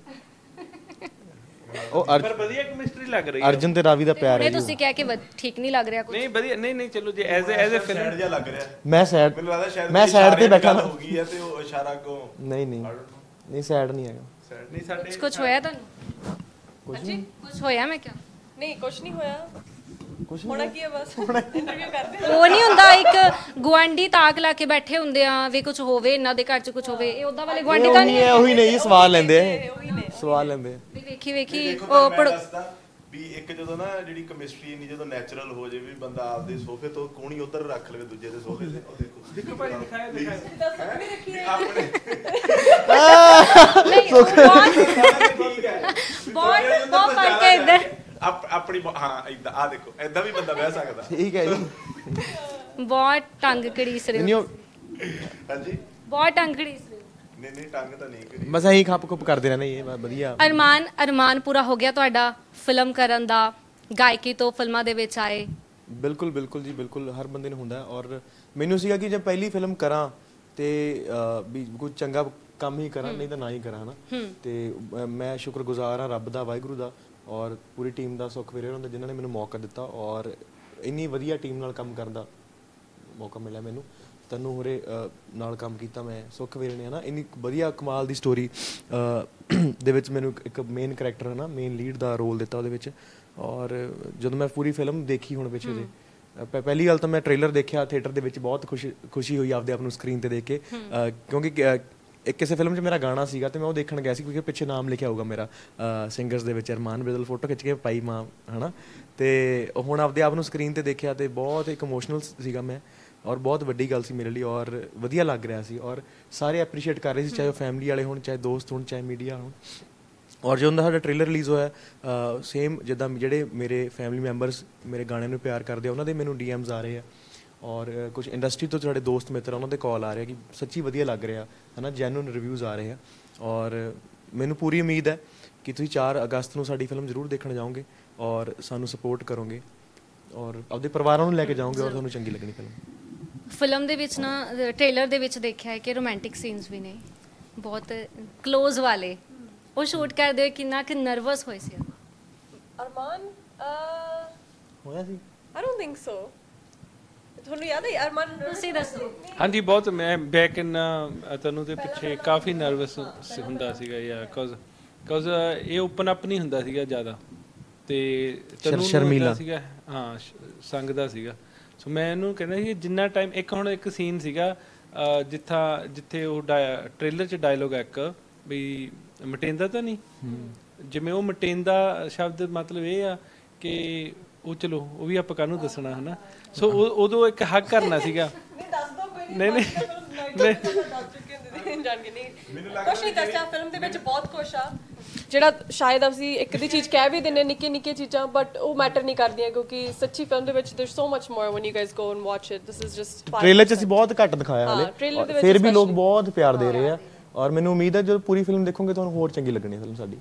ओ पर बढ़िया केमिस्ट्री लग रही है अर्जुन ते रावी दा प्यार है। तुसी कह के ठीक नहीं लग रहा कुछ नहीं बढ़िया नहीं नहीं चलो जी एज ए फिल्म जा लग रहा है। मैं सैड मैं सैड पे बैठा हो गई है ते वो इशारा को नहीं नहीं नहीं सैड नहीं है सैड नहीं साडे कुछ होया तन्नू कुछ होया मैं क्या नहीं कुछ नहीं होया इधर अपनी हाँ इदा आ देखो इदा भी बंदा बह सकता ठीक है जी बहुत टंग कड़ीस रहे हो। हां जी बहुत टंग कड़ीस रहे हो नहीं नहीं टंग तो नहीं करी बस यही खप खुप करते रहना ये बढ़िया। अरमान अरमान पूरा हो गया तुहाडा फिल्म करन दा गायकी तो फिल्मां दे विच आए? बिल्कुल बिल्कुल जी बिल्कुल हर बंदे नूं हुंदा और मैनूं सीगा कि जब पहली फिल्म करा ते भी कुछ चंगा काम ही करा नहीं तो ना ही करा ना ते मैं शुक्रगुजार हां रब दा वाहिगुरू दा और पूरी टीम का सुख वेरे होंदा जिन्होंने मैंने मौका दिता और इन्नी वधिया टीम नाल काम करन दा मौका मिला मैनू तन्नू होरे नाल काम किया मैं सुख वेरे ने है ना इन्नी वधिया कमाल दी स्टोरी दे विच मैनू एक मेन करैक्टर है ना मेन लीड का रोल दिता उहदे विच और जदों मैं पूरी फिल्म देखी हुण पिछे जी पहली गल तो मैं ट्रेलर देखा थिएटर दे विच बहुत खुशी हुई आपदे आप नूं स्क्रीन ते देख के क्योंकि एक किसी फिल्म च मेरा गाना सीगा ते मैं वो देखण गया सी क्योंकि पिछे नाम लिखिया होगा मेरा singers they which Armaan बेदल photo खिच के पाई मां है ना ते हुण आपदे आप नूं स्क्रीन ते देखिया ते बहुत एक इमोशनल सीगा मैं और बहुत वड्डी गल सी मेरे लिए और वधिया लग रहा सी और सारे एप्रीशिएट कर रहे थे चाहे वो फैमिली वाले होण चाहे दोस्त होण चाहे मीडिया होण और जो उनका साढ़ा ट्रेलर रिलीज़ होया सेम जिदा जोड़े मेरे फैमिली मैंबरस मेरे गाने में प्यार करते उन्होंने मैनू डीएम्स आ रहे हैं और कुछ इंडस्ट्री तो साढ़े दोस्त मित्र उन्होंने कॉल आ रहे हैं कि सच्ची वधिया लग रहा है ना जैन्युइन रिव्यूज़ आ रहे हैं और मैनू पूरी उम्मीद है कि तुसीं 4 अगस्त को साडी फिल्म जरूर देखण जाओगे और सानू सपोर्ट करोगे और अपने परिवार नूं लैके जाओगे और तुहानूं चंगी लगनी फिल्म दे विच ना ट्रेलर दे विच देखिया है कि रोमांटिक सीन्स भी ने बहुत क्लोज वाले वो शूट कर दे कि ना कि नर्वस होए सी अरमान होया सी आई डोंट थिंक सो ਤੁਹਾਨੂੰ ਯਾਦ ਹੈ ਅਰਮਾਨ ਤੁਸੀਂ ਦੱਸੋ ਹਾਂਜੀ ਬਹੁਤ ਮੈਂ ਬੈਕ ਇਨ ਤਨੂ ਦੇ ਪਿੱਛੇ ਕਾਫੀ ਨਰਵਸ ਹੁੰਦਾ ਸੀਗਾ ਯਾ ਕਾਜ਼ ਇਹ ਓਪਨ ਅਪ ਨਹੀਂ ਹੁੰਦਾ ਸੀਗਾ ਜ਼ਿਆਦਾ ਤੇ ਤਨੂ ਸ਼ਰਮੀਲਾ ਸੀਗਾ ਹਾਂ ਸੰਗਦਾ ਸੀਗਾ ਸੋ ਮੈਂ ਇਹਨੂੰ ਕਹਿੰਦਾ ਸੀ ਜਿੰਨਾ ਟਾਈਮ ਇੱਕ ਹੁਣ ਇੱਕ ਸੀਨ ਸੀਗਾ ਜਿੱਥੇ ਉਹ ਟ੍ਰੇਲਰ ਚ ਡਾਇਲੋਗ ਹੈ ਇੱਕ ਵੀ ਮਟੇਂਦਾ ਤਾਂ ਨਹੀਂ ਜਿਵੇਂ ਉਹ ਮਟੇਂਦਾ ਸ਼ਬਦ ਮਤਲਬ ਇਹ ਆ ਕਿ ਉਹ ਚਲੋ ਉਹ ਵੀ ਆਪਾਂ ਕਾਹਨੂੰ ਦੱਸਣਾ ਹਨਾ ਸੋ ਉਦੋਂ ਇੱਕ ਹੱਕ ਕਰਨਾ ਸੀਗਾ ਨਹੀਂ ਦੱਸ ਦੋ ਕੋਈ ਨਹੀਂ ਜਾਣ ਕੇ ਨਹੀਂ ਕੁਛ ਨਹੀਂ ਦੱਸਿਆ ਫਿਲਮ ਦੇ ਵਿੱਚ ਬਹੁਤ ਕੁਛ ਆ ਜਿਹੜਾ ਸ਼ਾਇਦ ਅਸੀਂ ਇੱਕ ਦੀ ਚੀਜ਼ ਕਹਿ ਵੀ ਦਿੰਨੇ ਨਿੱਕੇ ਨਿੱਕੇ ਚੀਜ਼ਾਂ ਬਟ ਉਹ ਮੈਟਰ ਨਹੀਂ ਕਰਦੀਆਂ ਕਿਉਂਕਿ ਸੱਚੀ ਫਿਲਮ ਦੇ ਵਿੱਚ there so much more when you guys go and watch it this is just trailer ਚ ਅਸੀਂ ਬਹੁਤ ਘੱਟ ਦਿਖਾਇਆ ਹਲੇ ਫਿਰ ਵੀ ਲੋਕ ਬਹੁਤ ਪਿਆਰ ਦੇ ਰਹੇ ਆ और मैंने उम्मीद है जो पूरी फिल्म देखोगे तो होर चंगी लगनी है फिल्म साडी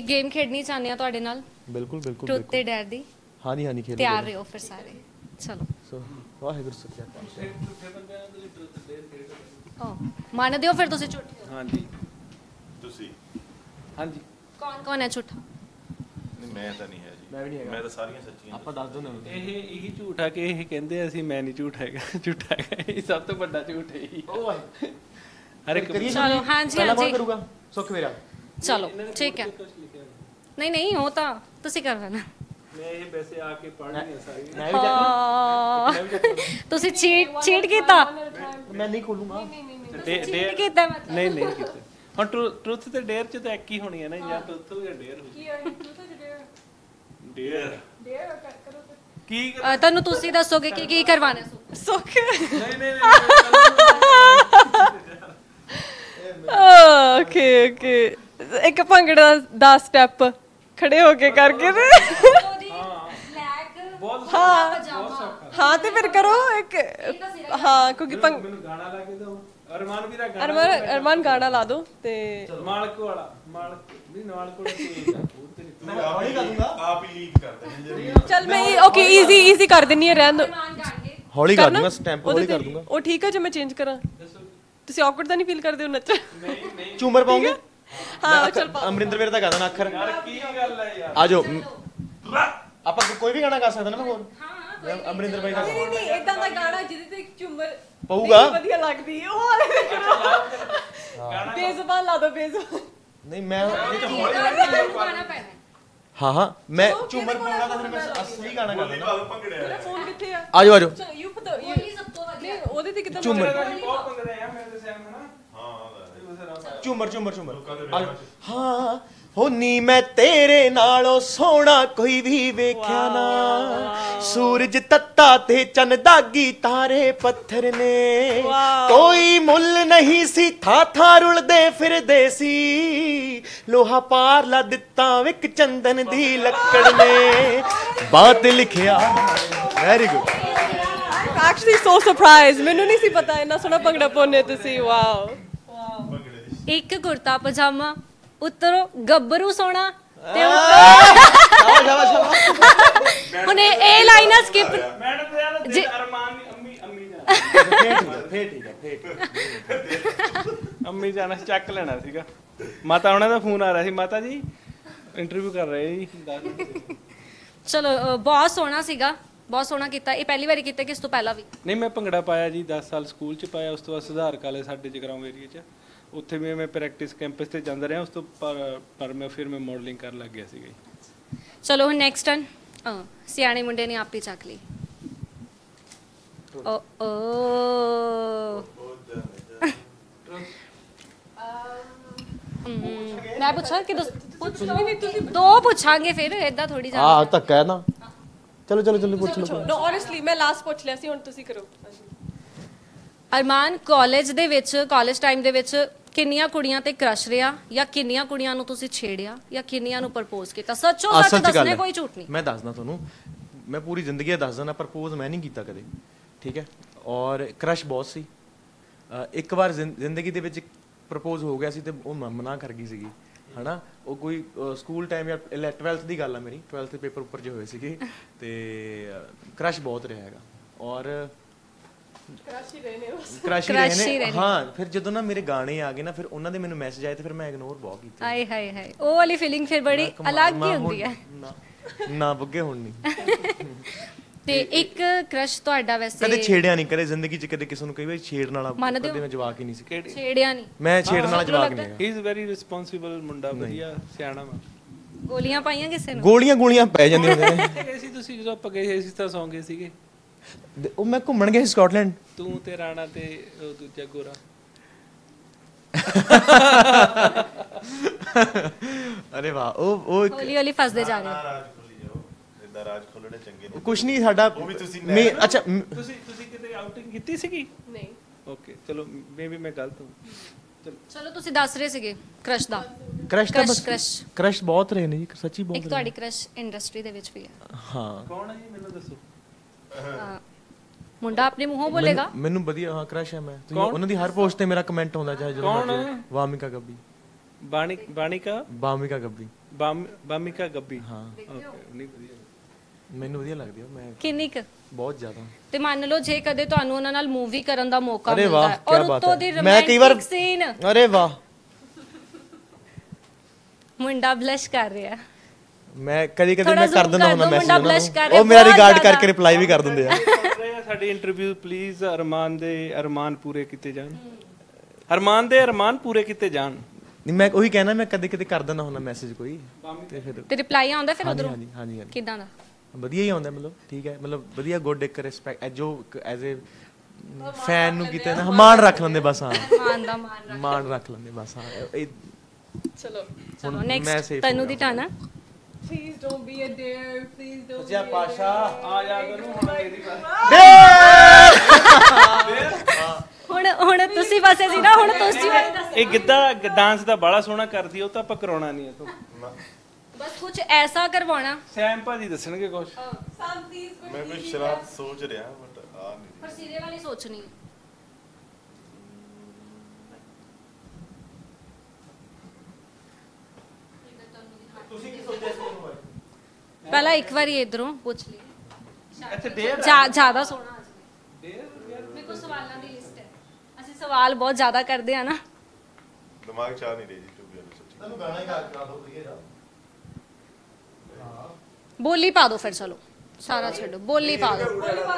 एक गेम खेलनी चाहने हैं ਤੁਹਾਡੇ ਨਾਲ ਬਿਲਕੁਲ ਬਿਲਕੁਲ ਟੁੱਟ ਤੇ ਡਰ ਦੀ ਹਾਂ ਨਹੀਂ ਖੇਲੋ ਤਿਆਰ ਰਹੋ ਫਿਰ ਸਾਰੇ ਚਲੋ ਸੋ ਵਾਹਿਗੁਰੂ ਸੁਖਿਆ ਹਾਂ ਮੰਨਦੇ ਹੋ ਫਿਰ ਤੁਸੀਂ ਝੂਠੇ ਹਾਂ ਜੀ ਤੁਸੀਂ ਹਾਂ ਜੀ ਕੌਣ ਕੌਣ ਹੈ ਝੂਠਾ नहीं मैं तो नहीं है जी मैं भी नहीं है मैं तो सारी सच्ची है आप बता दो ना यही झूठ है कि यही कहते हैं ऐसी मैं नहीं झूठ है झूठ है ये सब तो बड़ा झूठ है ओ भाई अरे चलो हां जी मैं करूंगा सुख मेरा चलो ठीक है नहीं होता ਤੁਸੀਂ ਕਰ ਲੈਣਾ मैं ये वैसे आके पढ़ नहीं सारी मैं भी ਤੁਸੀਂ चीट ਕੀਤਾ मैं नहीं खोलूंगा नहीं ਕੀਤਾ नहीं ਕੀਤਾ ਹਾਂ ਟਰੂਥ ਤੇ ਡੇਅਰ ਚ ਤਾਂ ਇੱਕ ਹੀ ਹੋਣੀ ਹੈ ਨਾ ਜਾਂ ਟਰੂਥ ਜਾਂ ਡੇਅਰ ਹੋ ਕੀ ਹੈ ਟਰੂਥ ਤੇ ਡੇਅਰ ਡੇਅਰ ਕਰੋ ਕੀ ਤੁਹਾਨੂੰ ਤੁਸੀਂ ਦੱਸੋਗੇ ਕਿ ਕੀ ਕਰਵਾਣਾ ਸੁਖ ਨਹੀਂ ਓਕੇ ਇੱਕ ਭੰਗੜਾ ਦਾ ਸਟੈਪ ਖੜੇ ਹੋ ਕੇ ਕਰਕੇ ਤੇ ਬਹੁਤ ਸੌਖਾ ਹਾਂ ਤੇ ਫਿਰ ਕਰੋ ਇੱਕ ਹਾਂ ਕਿਉਂਕਿ ਮੈਨੂੰ ਗਾਣਾ ਲਾ ਕੇ ਦਿਓ अरमान भी गाना अरमान गाना ला दो ते मालको वाला मालको नहीं मालको तो मैं करूंगा आप ही लीड कर दे चल मैं ओके इजी इजी कर देनी है रहन दो हौली कर दूंगा स्टैंप हौली कर दूंगा वो ठीक है जो मैं चेंज करा तुसी ऑकवर्ड तो नहीं फील करदे हो नच नहीं झूमर पाऊंगा हां चल अमरिंदर वीर दा गाना आखर यार की गल है यार आ जाओ आप कोई भी गाना गा सकदा ना मैं हां अमरिंदर भाई दा नहीं एकदम दा गाना जिदे ते झूमर ਪਊਗਾ ਵਧੀਆ ਲੱਗਦੀ ਹੈ ਉਹ ਆਲੇ ਕਰੋ ਬੇਜ਼ਬਾਨ ਲਾ ਦੋ ਬੇਜ਼ਬਾਨ ਨਹੀਂ ਮੈਂ ਇਹ ਤਾਂ ਹੋਰ ਗਾਣਾ ਪੈਣਾ ਹਾਂ ਹਾਂ ਮੈਂ ਝੂਮਰ ਪਾਉਣਾ ਤਾਂ ਫਿਰ ਮੈਂ ਅਸਲੀ ਗਾਣਾ ਗਾ ਲੈਣਾ ਮੇਰਾ ਫੋਨ ਕਿੱਥੇ ਆ ਆਜੋ ਯੂ ਪਤਾ ਉਹਲੀ ਸਭ ਤੋਂ ਵਧੀਆ ਉਹਦੇ ਤੇ ਕਿਦਾਂ ਝੂਮਰ ਬਹੁਤ ਪੰਗੜਾ ਆ ਮੇਰੇ ਤੇ ਸੈਮ ਹਨਾ ਹਾਂ ਝੂਮਰ ਹਾਂ होनी मैं तेरे नालों सोना कोई भी वेख्या ना सूरज तत्ता ते चन दागी तारे पत्थर ने कोई मुल नहीं सी था रुल दे फिर दे सी लोहा पार ला दिता विक चंदन दी लकड़ ने बात लिखिया very good actually so surprise मैनू नहीं सी पता इतना सोना भंगड़ा पाने तुसी वाओ एक कुर्ता पजामा उत्तरो गब्बरू सोना ते उन्हें ए लाइनर स्किप मैडम जी अरमान की अम्मी जाना ठीक है अम्मी जाना चेक लेना सीगा माता होना दा फोन आ रहा सी माता जी इंटरव्यू कर रहे जी चलो बहुत सोना सीगा बहुत सोना कीता ये पहली बार कीता कि इस तो पहला भी नहीं मैं भंगड़ा पाया जी 10 साल स्कूल च पाया उस तो बाद सुधार काले साडे जगराओं एरिया च ਉੱਥੇ ਵੀ ਮੈਂ ਪ੍ਰੈਕਟਿਸ ਕੈਂਪਸ ਤੇ ਜਾਂਦਾ ਰਿਹਾ ਉਸ ਤੋਂ ਪਰ ਮੈਂ ਫਿਰ ਮੈਂ ਮਾਡਲਿੰਗ ਕਰਨ ਲੱਗ ਗਿਆ ਸੀ ਗਈ ਚਲੋ ਹੁਣ ਨੈਕਸਟ ਟਨ ਸਿਆਣੇ ਮੁੰਡੇ ਨੇ ਆਪੇ ਚੱਕ ਲਈ ਓ मैं पूछा कि दो पूछांगे फिर ऐदा थोड़ी ज्यादा हां तक है ना चलो चलो जल्दी पूछ लो नो ऑनेस्टली मैं लास्ट पूछ लिया सी हुन तुसी करो अरमान कॉलेज दे विच कॉलेज टाइम दे विच किन्नियां कुड़ियां ते क्रश रिया या किन्नियां कुड़ियां नु तुसी छेड़िया या किन्नियां नु प्रपोज कीता सचो सच दसने कोई झूठ नहीं मैं दसदा थानू मैं पूरी जिंदगी दसदा प्रपोज मैं नहीं कीता कदे ठीक है और क्रश बहुत सी एक बार जिंदगी दे विच प्रपोज हो गया सी ते ओ मना कर गई सी है ना वो कोई स्कूल टाइम या 12th की गल है मेरी 12th के पेपर उपर जो हुए सी ते क्रश बहुत रहा है और क्रश ही रहने हाँ फिर जो ना मेरे गाने आ गए ना फिर उन्होंने मैंने मैसेज आए थे फिर मैं इग्नोर बहुत किया हाय हाय हाय वो वाली फीलिंग फिर बड़ी अलग ही होती है ना ना बुगे होण नहीं ਤੇ ਇੱਕ ਕ੍ਰਸ਼ ਤੁਹਾਡਾ ਵੈਸੇ ਕਦੇ ਛੇੜਿਆ ਨਹੀਂ ਕਦੇ ਜ਼ਿੰਦਗੀ ਚ ਕਦੇ ਕਿਸੇ ਨੂੰ ਕਈ ਵਾਰ ਛੇੜਨ ਵਾਲਾ ਕਦੇ ਮੈਂ ਜਵਾਕ ਹੀ ਨਹੀਂ ਸੀ ਛੇੜਿਆ ਨਹੀਂ ਮੈਂ ਛੇੜਨ ਵਾਲਾ ਜਵਾਕ ਨਹੀਂ ਹੀ ਇਜ਼ ਵੈਰੀ ਰਿਸਪੌਂਸਿਬਲ ਮੁੰਡਾ ਵਧੀਆ ਸਿਆਣਾ ਵਾ ਗੋਲੀਆਂ ਪਾਈਆਂ ਕਿਸੇ ਨੂੰ ਗੋਲੀਆਂ ਪੈ ਜਾਂਦੀਆਂ ਹੁੰਦੀਆਂ ਐਸੀ ਤੁਸੀਂ ਜਦੋਂ ਆਪਾਂ ਗਏ ਸੀ ਤਾਂ ਸੌਂਗੇ ਸੀਗੇ ਉਹ ਮੈਂ ਘੁੰਮਣ ਗਏ ਸਕਾਟਲੈਂਡ ਤੂੰ ਤੇ ਰਾਣਾ ਤੇ ਉਹ ਦੂਜਾ ਗੋਰਾ ਅਰੇ ਵਾਹ ਉਹ ਹੌਲੀ ਹੌਲੀ ਫਸਦੇ ਜਾ ਰਹੇ ਰਾਜ ਖੋਲਣੇ ਚੰਗੇ ਨਹੀਂ ਕੁਛ ਨਹੀਂ ਸਾਡਾ ਉਹ ਵੀ ਤੁਸੀਂ ਮੈਂ ਅੱਛਾ ਤੁਸੀਂ ਕਿਤੇ ਆਊਟਿੰਗ ਕੀਤੀ ਸੀਗੀ ਨਹੀਂ ਓਕੇ ਚਲੋ ਮੈਂ ਵੀ ਮੈਂ ਗਲਤ ਹਾਂ ਚਲੋ ਤੁਸੀਂ ਦੱਸ ਰਹੇ ਸੀਗੇ ਕ੍ਰਸ਼ ਦਾ ਕ੍ਰਸ਼ ਤਾਂ ਬਸ ਕ੍ਰਸ਼ ਬਹੁਤ ਰਹੇ ਨੇ ਜੀ ਸੱਚੀ ਬਹੁਤ ਇੱਕ ਤੁਹਾਡੀ ਕ੍ਰਸ਼ ਇੰਡਸਟਰੀ ਦੇ ਵਿੱਚ ਵੀ ਹੈ ਹਾਂ ਕੌਣ ਹੈ ਜੀ ਮੈਨੂੰ ਦੱਸੋ ਮੁੰਡਾ ਆਪਣੇ ਮੂੰਹੋਂ ਬੋਲੇਗਾ ਮੈਨੂੰ ਵਧੀਆ ਹਾਂ ਕ੍ਰਸ਼ ਹੈ ਮੈਂ ਉਹਨਾਂ ਦੀ ਹਰ ਪੋਸਟ ਤੇ ਮੇਰਾ ਕਮੈਂਟ ਆਉਂਦਾ ਚਾਹੇ ਜਦੋਂ ਕੌਣ ਹੈ ਵਾਮਿਕਾ ਗੱਬੀ ਵਾਮਿਕਾ ਗੱਬੀ ਹਾਂ ਓਕੇ ਨਹੀਂ ਵਧੀਆ ਮੈਨੂੰ ਵਧੀਆ ਲੱਗਦੀ ਆ ਮੈਂ ਕਿੰਨਿਕ ਬਹੁਤ ਜ਼ਿਆਦਾ ਤੇ ਮੰਨ ਲਓ ਜੇ ਕਦੇ ਤੁਹਾਨੂੰ ਉਹਨਾਂ ਨਾਲ ਮੂਵੀ ਕਰਨ ਦਾ ਮੌਕਾ ਮਿਲਦਾ ਹੈ ਔਰ ਉਤੋਂ ਦੀ ਰੋਮਾਂਟਿਕ ਸੀਨ ਅਰੇ ਵਾਹ ਮੁੰਡਾ ਬਲਸ਼ ਕਰ ਰਿਹਾ ਮੈਂ ਕਦੇ ਮੈਂ ਕਰ ਦਿੰਦਾ ਹੁੰਦਾ ਮੈਸੇਜ ਉਹ ਮੇਰਾ ਰਿਗਾਰਡ ਕਰਕੇ ਰਿਪਲਾਈ ਵੀ ਕਰ ਦਿੰਦੇ ਆ ਸਾਡੀ ਇੰਟਰਵਿਊ ਪਲੀਜ਼ ਅਰਮਾਨ ਪੂਰੇ ਕੀਤੇ ਜਾਣ ਨਹੀਂ ਮੈਂ ਉਹੀ ਕਹਿਣਾ ਮੈਂ ਕਦੇ ਕਰ ਦਿੰਦਾ ਹੁੰਦਾ ਮੈਸੇਜ ਕੋਈ ਤੇ ਰਿਪਲਾਈ ਆਉਂਦਾ ਫਿਰ ਉਧਰੋਂ ਹਾਂਜੀ ਕਿਦਾਂ ਦਾ बढ़िया ही होता है मतलब ठीक है मतलब बढ़िया गुड एक रिस्पेक्ट जो एज ए फैन नु कीता ना मान रख लेंदे बस हां मान रख लेंदे बस हां चलो चलो नेक्स्ट तनु दी टाना please don't be a dare please don't अच्छा पाशा आ जा करू हुन मेरी बस हुन तुसी पासे सी ना हुन तुसी ए गिद्दा डांस दा बड़ा सोहना करदी ओ तो आपा कराना नहीं है बस कुछ ऐसा करवाना सैम भाजी दसणगे कुछ सैम प्लीज मैं कुछ शराब सोच रहा हूं बट आ नहीं पर सीधे वाली सोचनी तुसी की सोचया इसको भाई पहला एक बार ये इधरों पूछ ले अच्छा देर ज्यादा सोना आज देर मेरे को सवालों की लिस्ट है असि सवाल बहुत ज्यादा करदे हैं ना दिमाग चाह नहीं रही जी टू बी ऑनेस्ट तन्नू गाना ही गा दो प्लीज बोली पा दो फिर चलो सारा छोड़ो बोली पा दो उड़ाड़ा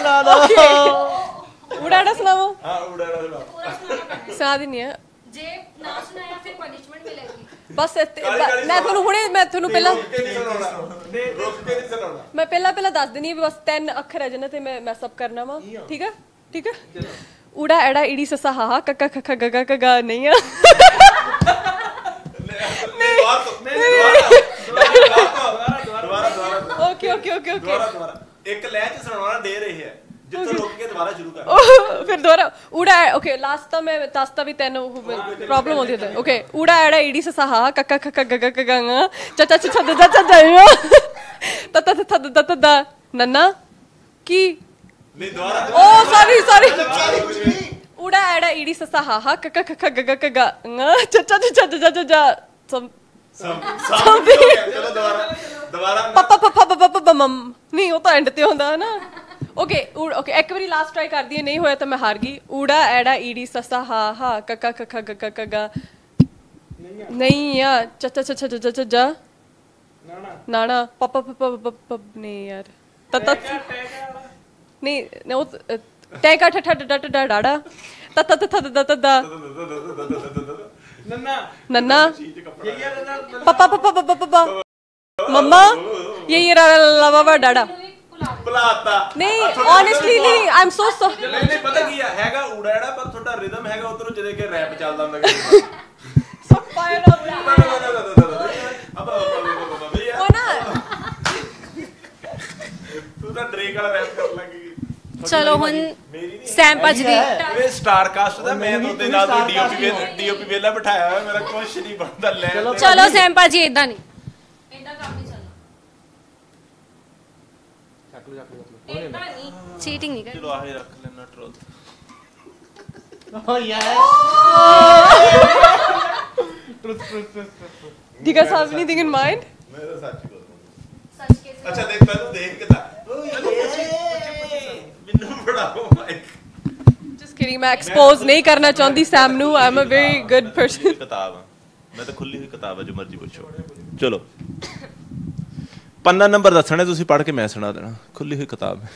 सुना दो उड़ाड़ा सुनाओ हां उड़ाड़ा सुनाओ सुना देनी है जे ना सुनाया फिर पनिशमेंट मिलेगी बस मैं थोनू हुणे मैं थोनू पहला मैं पहला दस देनी है बस 10 अक्षर है जने ते मैं मैसअप करना वा ठीक है ठीक है उड़ा एड़ा इड़ी ससा हाहा कक्का खखा गगा गगा नहीं है उड़ा एड़ा इड़ी ससा हाहा कक्का खखा गगा गगा चचा चचा चचा चचा चलो दोबारा पापा मम नहीं वो तो एंड ते होंदा है ना ओके ओके एक बारी लास्ट ट्राई कर दिए नहीं होया तो मैं हार गई उड़ा एड़ा ईडी ससा हा हा कक्का खखा गगा गगा नहीं यार चचा चचा चचा चचा नाना नाना पापा पापा नहीं यार तत नहीं वो टैका ठठा डट डाडा तत तत तत तत नन्ना नन्ना पापा पापा पापा पापा मम्मा ये रा ला वा डाडा बुला आता नहीं ऑनेस्टली नहीं आई एम सो सॉरी नहीं पता की हैगा उड़ाड़ा पर थोड़ा रिदम हैगा उधर जदे के रैप चलदा हुंदा सब फायर ऑफ अब ना तू तो ड्रेक वाला रैप कर लगी चलो हुन सैंपज दी वे स्टार कास्ट दा मैं तो तेरे नाल डीओपी वेला बिठाया होया मेरा कुछ नहीं बनदा ले चलो सैंपज जी इदा नहीं इदा काम नहीं चीटिंग नहीं कर चलो आही रख लेना ट्रुथ ओह यस ट्रुथ ठीक है साहब एनीथिंग इन माइंड मैं तो सच बोल रहा हूं सच के अच्छा देख पहले देख के था ओह ये बिन्नू बड़ा ओ माय जस्ट किडिंग मैं एक्सपोज नहीं करना चाहती सैम नु I am a very good person किताब मैं तो खुली हुई किताब है जो मर्जी पूछो चलो पन्ना नंबर दसना तुसी पढ़ के मैं सुना देना खुली हुई किताब है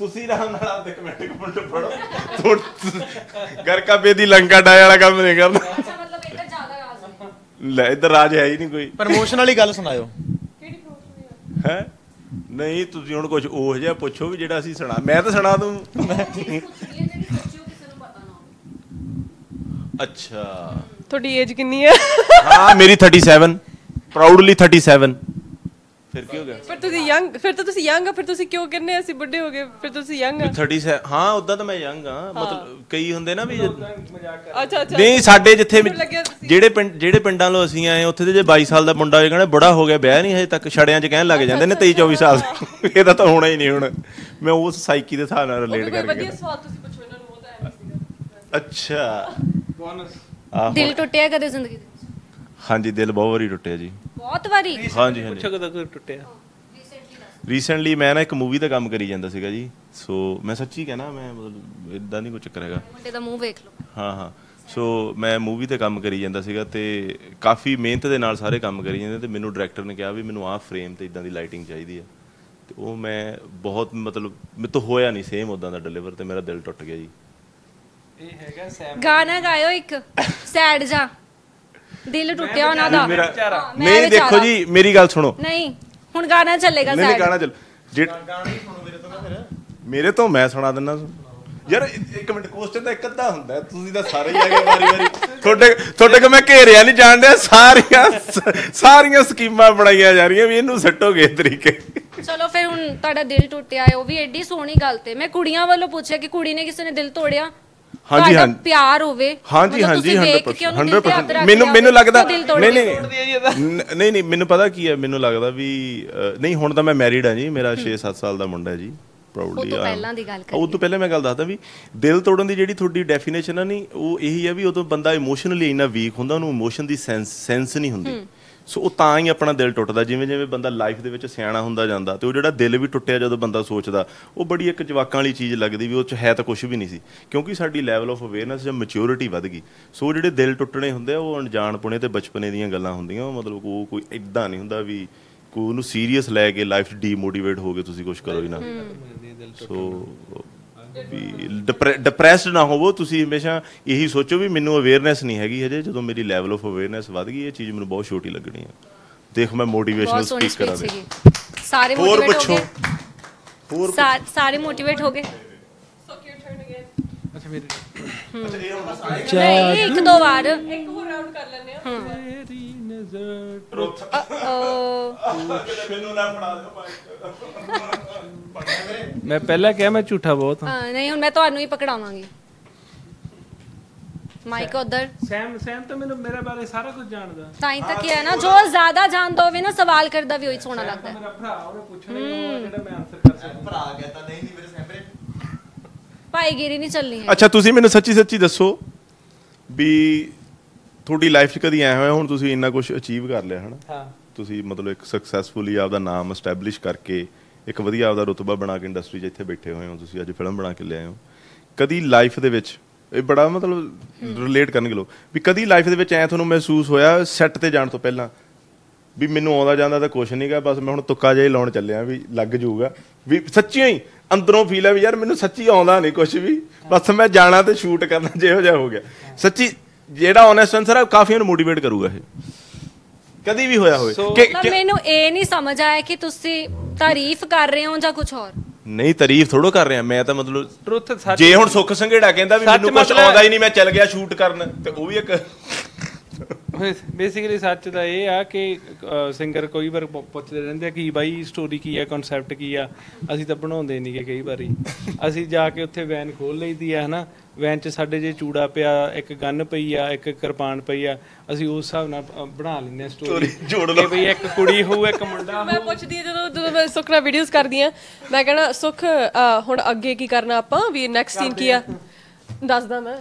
तुसी राम नाल आप देख मैट्रिक पुल्ट पढ़ो घर का बेदी लंका डाय वाला काम नहीं करना अच्छा मतलब इधर ज्यादा राज ले इधर राज है ही नहीं कोई प्रमोशन वाली गल सुनाओ केडी प्रमोशन है नहीं तुसी हुन कुछ ओह जिहा पूछो भी जेड़ा असि सुना मैं तो सुना दूं अच्छा थोड़ी एज कितनी है हां मेरी 37 प्राउडली 37 फिर क्यों गया पर तुसी यंग फिर तो तुसी यंग हो फिर तुसी क्यों करने ऐसे बुड्ढे हो गए फिर तुसी यंग हो 37 हां उदा तो मैं यंग हां मतलब कई ਹੁੰਦੇ ना भी अच्छा अच्छा नहीं साडे जिथे जेड़े पिंडां लो ਅਸੀਂ ਆਏ ਉੱਥੇ ਤੇ ਜੇ 22 ਸਾਲ ਦਾ ਮੁੰਡਾ ਹੋਏ ਕਹਿੰਦੇ ਬੜਾ ਹੋ ਗਿਆ ਵਿਆਹ ਨਹੀਂ ਹਜੇ ਤੱਕ ਛੜਿਆਂ 'ਚ ਕਹਿਣ ਲੱਗ ਜਾਂਦੇ ਨੇ 23 24 ਸਾਲ ਇਹਦਾ ਤਾਂ ਹੋਣਾ ਹੀ ਨਹੀਂ ਹੁਣ ਮੈਂ ਉਸ ਸਾਈਕੀ ਦੇ ਹਿਸਾਬ ਨਾਲ ਰਿਲੇਟ ਕਰਕੇ ਵਧੀਆ ਸਵਾਲ ਤੁਸੀਂ ਪੁੱਛੋ ਇਹਨਾਂ ਨੂੰ ਉਹਦਾ ਐ ਅੱਛਾ ਬੋਨਸ ਦਿਲ ਟੁੱਟਿਆ ਕਦੇ ਜ਼ਿੰਦਗੀ ਦੇ हाँ जी दिल बहुत बारी टुटे जी बहुत बारी हाँ जी टुटे रिसेंटली मैं ना एक मूवी का काम करी जाता जी सो मैं सच्ची कहना मैं मतलब इदा नहीं कुछ चक्कर है हाँ हाँ सो मैं मूवी का काम करी जाता तो काफ़ी मेहनत के नाल सारे काम करी जाते तो मैनू डायरैक्टर ने कहा भी मैनू आ फ्रेम तो इदा की लाइटिंग चाहिए है तो वो मैं बहुत मतलब मेरे तो होया नहीं सेम उदा का डिलीवर तो मेरा दिल टुट गया जी गाना गायो एक सैड जा दिल टूटिया ना दा नहीं देखो जी मेरी गल सुनो नहीं हुन गाना चलेगा साइड नहीं गाना चल गाना ही सुनो मेरे तो ना फिर मेरे तो मैं सुना देना यार एक मिनट क्वेश्चन दा एक अद्धा हुंदा है ਤੁਸੀਂ ਤਾਂ ਸਾਰੇ ਹੀ ਆਗੇ ਵਾਰੀ-ਵਾਰੀ ਤੁਹਾਡੇ ਕੋ ਮੈਂ ਘੇਰਿਆ ਨਹੀਂ ਜਾਣਦੇ ਸਾਰੀਆਂ ਸਕੀਮਾਂ ਬਣਾਈਆਂ ਜਾ ਰਹੀਆਂ ਵੀ ਇਹਨੂੰ ਸੱਟੋਗੇ ਤਰੀਕੇ ਚਲੋ ਫਿਰ ਹੁਣ ਤੁਹਾਡਾ ਦਿਲ ਟੁੱਟਿਆ ਉਹ ਵੀ ਐਡੀ ਸੋਹਣੀ ਗੱਲ ਤੇ ਮੈਂ ਕੁੜੀਆਂ ਵੱਲੋਂ ਪੁੱਛਿਆ ਕਿ ਕੁੜੀ ਨੇ ਕਿਸੇ ਨੇ ਦਿਲ ਤੋੜਿਆ हाँ जी हाँ प्यार होवे हाँ जी हाँ जी 100% मैनू मैनू लगता नहीं नहीं मैनू पता की है मैनू लगता भी नहीं हुण तां मैं मैरिड हाँ जी मेरा 6-7 साल का मुंडा जी प्राउडली उस तो पहले मैं गल दसदा भी दिल तोड़न की जिहड़ी तुहाडी डेफिनेशन है नहीं वो यही है भी उदों बंदा इमोशनली इन्ना वीक हुंदा उहनूं इमोशन दी सेंस नहीं हुंदी सो वो तां ही अपना दिल टुटदा जिवें जिवें बंदा लाइफ दे विच सियाणा हुंदा जांदा ते वो जिहड़ा दिल भी टुटिया जदों बंदा सोचदा वो बड़ी एक जवाकां वाली चीज़ लगदी भी उस है तां कुछ भी नहीं सी क्योंकि साडी लैवल ऑफ अवेयरनेस जां मैच्योरिटी वध गई सो जिहड़े दिल टुटने हुंदे आ वो अणजाणपुणे ते बचपने दीयां गल्लां हुंदियां मतलब वो कोई इदां नहीं हुंदा भी कोई नूं सीरीयस लै के लाइफ डीमोटिवेट हो गए तुसीं कुछ करो ही ना सो डिप्रैसड ना होवो तुसी हमेशा यही सोचो भी मैनू अवेयरनेस नहीं हैगी हजे जो मेरी लैवल ऑफ अवेयरनेस वध गई ये चीज़ मैनू बहुत छोटी लगनी है देखो मैं मोटिवेशनल स्पीक करा दे सारे मोटिवेट हो गए सारे मोटिवेट हो गए अच्छा मेरे एक दो बार एक और राउंड कर लेने मैं पहला क्या मैं झूठा बहुत हूं नहीं हुन मैं ਤੁਹਾਨੂੰ ਹੀ ਪਕੜਾਵਾਂਗੀ ਮਾਈਕ ਉਧਰ ਸੈਮ ਤਾਂ ਮੈਨੂੰ ਮੇਰੇ ਬਾਰੇ ਸਾਰਾ ਕੁਝ ਜਾਣਦਾ ਤਾਂ ਹੀ ਤਾਂ ਕੀ ਹੈ ਨਾ ਜੋ ਜ਼ਿਆਦਾ ਜਾਣਦਾ ਹੋਵੇ ਨਾ ਸਵਾਲ ਕਰਦਾ ਵੀ ਉਹੀ ਸੋਹਣਾ ਲੱਗਦਾ ਮੇਰਾ ਭਰਾ ਉਹਨੇ ਪੁੱਛਣਾ ਜਿਹੜਾ ਮੈਂ ਆਨਸਰ ਕਰ ਸਕਦਾ ਭਰਾ ਗਿਆ ਤਾਂ ਨਹੀਂ ਮੇਰੇ ਸੈਮਰੇ ਭਾਈ ਗਿਰੀ ਨਹੀਂ ਚੱਲਣੀ ਹੈ ਅੱਛਾ ਤੁਸੀਂ ਮੈਨੂੰ ਸੱਚੀ ਸੱਚੀ ਦੱਸੋ ਵੀ थोड़ी लाइफ च कभी आया हो तुसी इन्ना कुछ अचीव कर लिया है ना हाँ तुसी मतलब एक सक्सैसफुली आपका नाम एस्टैबलिश करके एक वधिया आपका रुतबा बना के इंडस्ट्री जिथे बैठे हुए हो तुसी अज फिल्म बना के लिया हो कभी लाइफ दे विच बड़ा मतलब रिलेट करने लो भी कभी लाइफ दे विच ऐ तुहानू महसूस होया सैट ते जाण तों पहलां भी मैनू आउंदा जांदा तां कुछ नहीं गा बस मैं हुण तुक्का जिहा लाउण चलिया भी लग जाऊगा भी सच्ची ही अंदरों फील है भी यार मैनू सच्ची आउंदा नहीं कुछ भी बस मैं जाना ते शूट करना जिहो जिहा हो गया सच्ची जेड़ा ऑनेस्ट आंसर है काफी मोटिवेट करूगा कदी भी होया होए। पर मैनू ए नहीं समझ आया कि तुसी तारीफ कर रहे हो या कुछ और। नहीं तारीफ थोड़ो कर रहा मैं तो, मतलब ट्रुथ सच जे हुण सुख संघेड़ा कहंदा वी मैनू कुछ आंदा ही नहीं मैं चल गया शूट करन ते ओ भी एक बेसिकली सच दा ए आ कि सिंगर कई बार पुछदे रहिंदे कि भाई स्टोरी की है कॉन्सेप्ट की आ असीं तां बनाउंदे नहीं कि कई बारी असीं जाके उत्थे वैन खोल लईदी आ है ना वैन च साडे जे चूड़ा पिया एक गन पई आ एक कृपान पई आ असीं उस हिसाब नाल बना लैंदे स्टोरी जोड़ लो भाई एक कुड़ी हो एक मुंडा हो। मैं पुछदी जदों मैं सुख नाल वीडियोस करदी आ मैं कहना सुख हुण अगे की करना आपां वी नेक्स्ट सीन की आ दसदा मैं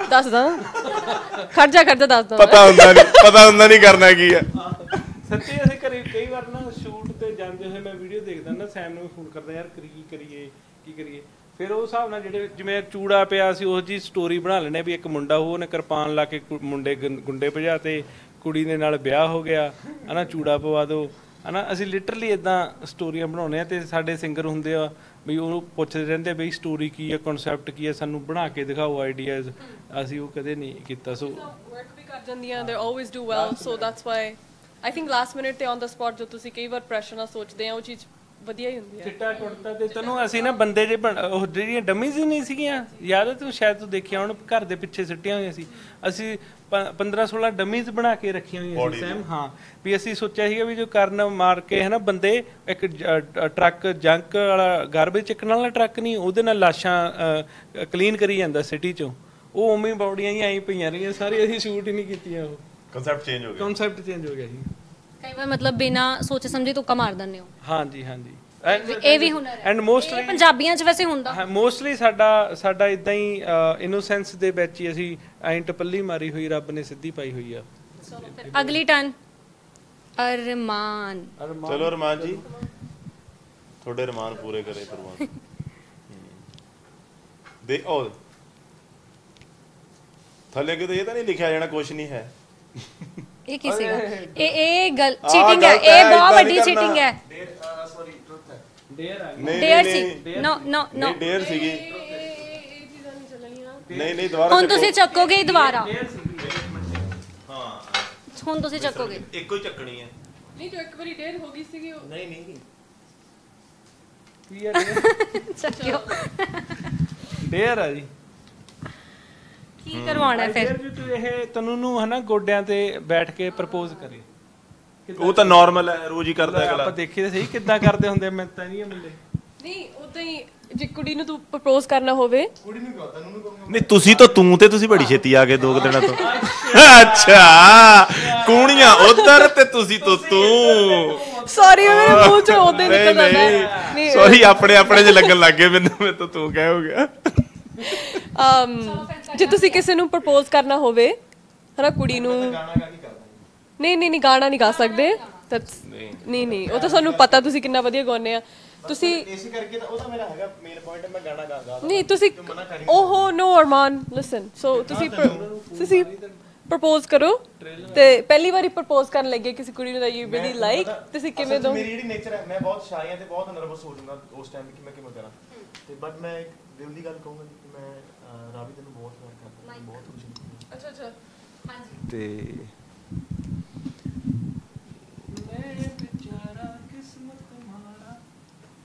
खर्चा खर्चा पता नहीं करना की है। सच्ची ऐसे कई बार ना शूट ते जांदे होए मैं वीडियो देखदा ना सैम नूं फोन करदा यार की करिए फिर उस हिसाब नाल जिहड़े जिवें चूड़ा पिया सी उस जी स्टोरी बना लेने भी एक मुंडा हो उहने कृपान ला के मुंडे गुंडे भजाते कुड़ी दे नाल ब्याह हो गया है ना चूड़ा पवा दो है ना असीं लिटरली इदां स्टोरीआं बनाउने ते साडे सिंगर हुंदे आ ਵੀ ਉਹਨੂੰ ਪੁੱਛਦੇ ਰਹਿੰਦੇ ਬਈ ਸਟੋਰੀ ਕੀ ਹੈ ਕਨਸੈਪਟ ਕੀ ਹੈ ਸਾਨੂੰ ਬਣਾ ਕੇ ਦਿਖਾਓ ਆਈਡੀਆਜ਼ ਅਸੀਂ ਉਹ ਕਦੇ ਨਹੀਂ ਕੀਤਾ ਸੋ ਵਰਕ ਵੀ ਕਰ ਜਾਂਦੀਆਂ ਦੇ always do well so that's why I think last minute ਤੇ ਔਨ ਦਾ ਸਪੌਟ ਜੋ ਤੁਸੀਂ ਕਈ ਵਾਰ ਪ੍ਰੈਸ਼ਰ ਨਾਲ ਸੋਚਦੇ ਆ ਉਹ ਚੀਜ਼ ਵਧੀਆ ਹੀ ਹੁੰਦੀ ਹੈ ਚਿੱਟਾ ਕੁੜਤਾ ਤੇ ਤੈਨੂੰ ਅਸੀਂ ਨਾ ਬੰਦੇ ਜੇ ਉਹ ਜਿਹੜੀਆਂ ਡਮੀਜ਼ ਨਹੀਂ ਸੀਗੀਆਂ ਯਾਦ ਹੈ ਤੂੰ ਸ਼ਾਇਦ ਤੂੰ ਦੇਖਿਆ ਹੁਣ ਘਰ ਦੇ ਪਿੱਛੇ ਸਿੱਟੀਆਂ ਹੋਈਆਂ ਸੀ ਅਸੀਂ 15-16 डमीज बना के रखी हुई सैम हाँ भी असी सोचा भी जो कारण मार के है ना बंदे एक ट्रक जंक वाला गारबेज चकन वाला ट्रक नहीं उहदे नाल लाशां क्लीन करी जांदा सिटी चो वो उवें बॉडियां ही आई पईयां रहियां सारी असी शूट ही नहीं कीतियां वो कांसेप्ट चेंज हो गया जी कई बार मतलब बिना सोचे समझे तुक्का मार दंदे हो हाँ जी ਇਹ ਵੀ ਹੁਨਰ ਹੈ ਐਂਡ ਮੋਸਟਲੀ ਪੰਜਾਬੀਆਂ ਚ ਵੈਸੇ ਹੁੰਦਾ ਹੈ ਮੋਸਟਲੀ ਸਾਡਾ ਇਦਾਂ ਹੀ ਇਨੋਸੈਂਸ ਦੇ ਵਿੱਚ ਹੀ ਅਸੀਂ ਐਂ ਟਪੱਲੀ ਮਾਰੀ ਹੋਈ ਰੱਬ ਨੇ ਸਿੱਧੀ ਪਾਈ ਹੋਈ ਆ। ਅਗਲੀ ਟਨ ਅਰਮਾਨ ਚਲੋ ਅਰਮਾਨ ਜੀ ਤੁਹਾਡੇ ਅਰਮਾਨ ਪੂਰੇ ਕਰੇ ਪਰਮਾਨ ਦੇ ਆਲ ਥੱਲੇ ਕਿਤੇ ਇਹ ਤਾਂ ਨਹੀਂ ਲਿਖਿਆ ਜਾਣਾ ਕੁਝ ਨਹੀਂ ਹੈ ਇਹ ਕੀ ਸੀਗਾ ਇਹ ਗੱਲ ਚੀਟਿੰਗ ਹੈ ਇਹ ਬਹੁਤ ਵੱਡੀ ਚੀਟਿੰਗ ਹੈ ਗੋਡਿਆਂ ਤੇ ਬੈਠ ਕੇ ਪ੍ਰਪੋਜ਼ ਕਰੇ ਉਹ ਤਾਂ ਨਾਰਮਲ ਹੈ ਰੋਜ਼ ਹੀ ਕਰਦਾ ਹੈ ਆਪਾਂ ਦੇਖੀ ਤਾਂ ਸਹੀ ਕਿੱਦਾਂ ਕਰਦੇ ਹੁੰਦੇ ਮੈਂ ਤਾਂ ਨਹੀਂ ਮਿਲੇ ਨਹੀਂ ਉਦਾਂ ਹੀ ਜੇ ਕੁੜੀ ਨੂੰ ਤੂੰ ਪ੍ਰਪੋਜ਼ ਕਰਨਾ ਹੋਵੇ ਕੁੜੀ ਨੂੰ ਕਹਤਾ ਨੂੰ ਕਹੂੰਗਾ ਨਹੀਂ ਤੁਸੀਂ ਤਾਂ ਤੂੰ ਤੇ ਤੁਸੀਂ ਬੜੀ ਛੇਤੀ ਆ ਗਏ 2 ਦਿਨਾਂ ਤੋਂ ਅੱਛਾ ਕੂਣੀਆਂ ਉਧਰ ਤੇ ਤੁਸੀਂ ਤੋਂ ਤੂੰ ਸੌਰੀ ਮੇਰੇ ਮੂੰਹ ਚੋਂ ਉਧਰ ਨਿਕਲ ਆਉਂਦਾ ਨਹੀਂ ਸੌਰੀ ਆਪਣੇ ਜੇ ਲੱਗਣ ਲੱਗ ਗਏ ਮੈਨੂੰ ਮੈਂ ਤਾਂ ਤੂੰ ਕਹਿ ਹੋ ਗਿਆ ਜੇ ਤੁਸੀਂ ਕਿਸੇ ਨੂੰ ਪ੍ਰਪੋਜ਼ ਕਰਨਾ ਹੋਵੇ ਹਰਾ ਕੁੜੀ ਨੂੰ नहीं गाना नहीं गा सकते नहीं वो तो सानू पता तुसी कितना वधिया गाने आ तुसी ऐसे करके तो वो तो मेरा हैगा मेन पॉइंट है मैं गाना गा नहीं तुसी ओहो नो अरमान लिसन सो तुसी प्रपोज करो ते पहली बार ही प्रपोज करने लगे किसी कुड़ी नु यू रियली लाइक तुसी किवें दो मेरी जेडी नेचर है मैं बहुत शाय हां ते बहुत नर्वस हो जाऊंगा उस टाइम कि मैं किवें करा ते बट मैं एक दिल दी गल कहूंगा कि मैं रावी तेनु बहुत प्यार करता हूं बहुत खुश अच्छा हां जी ते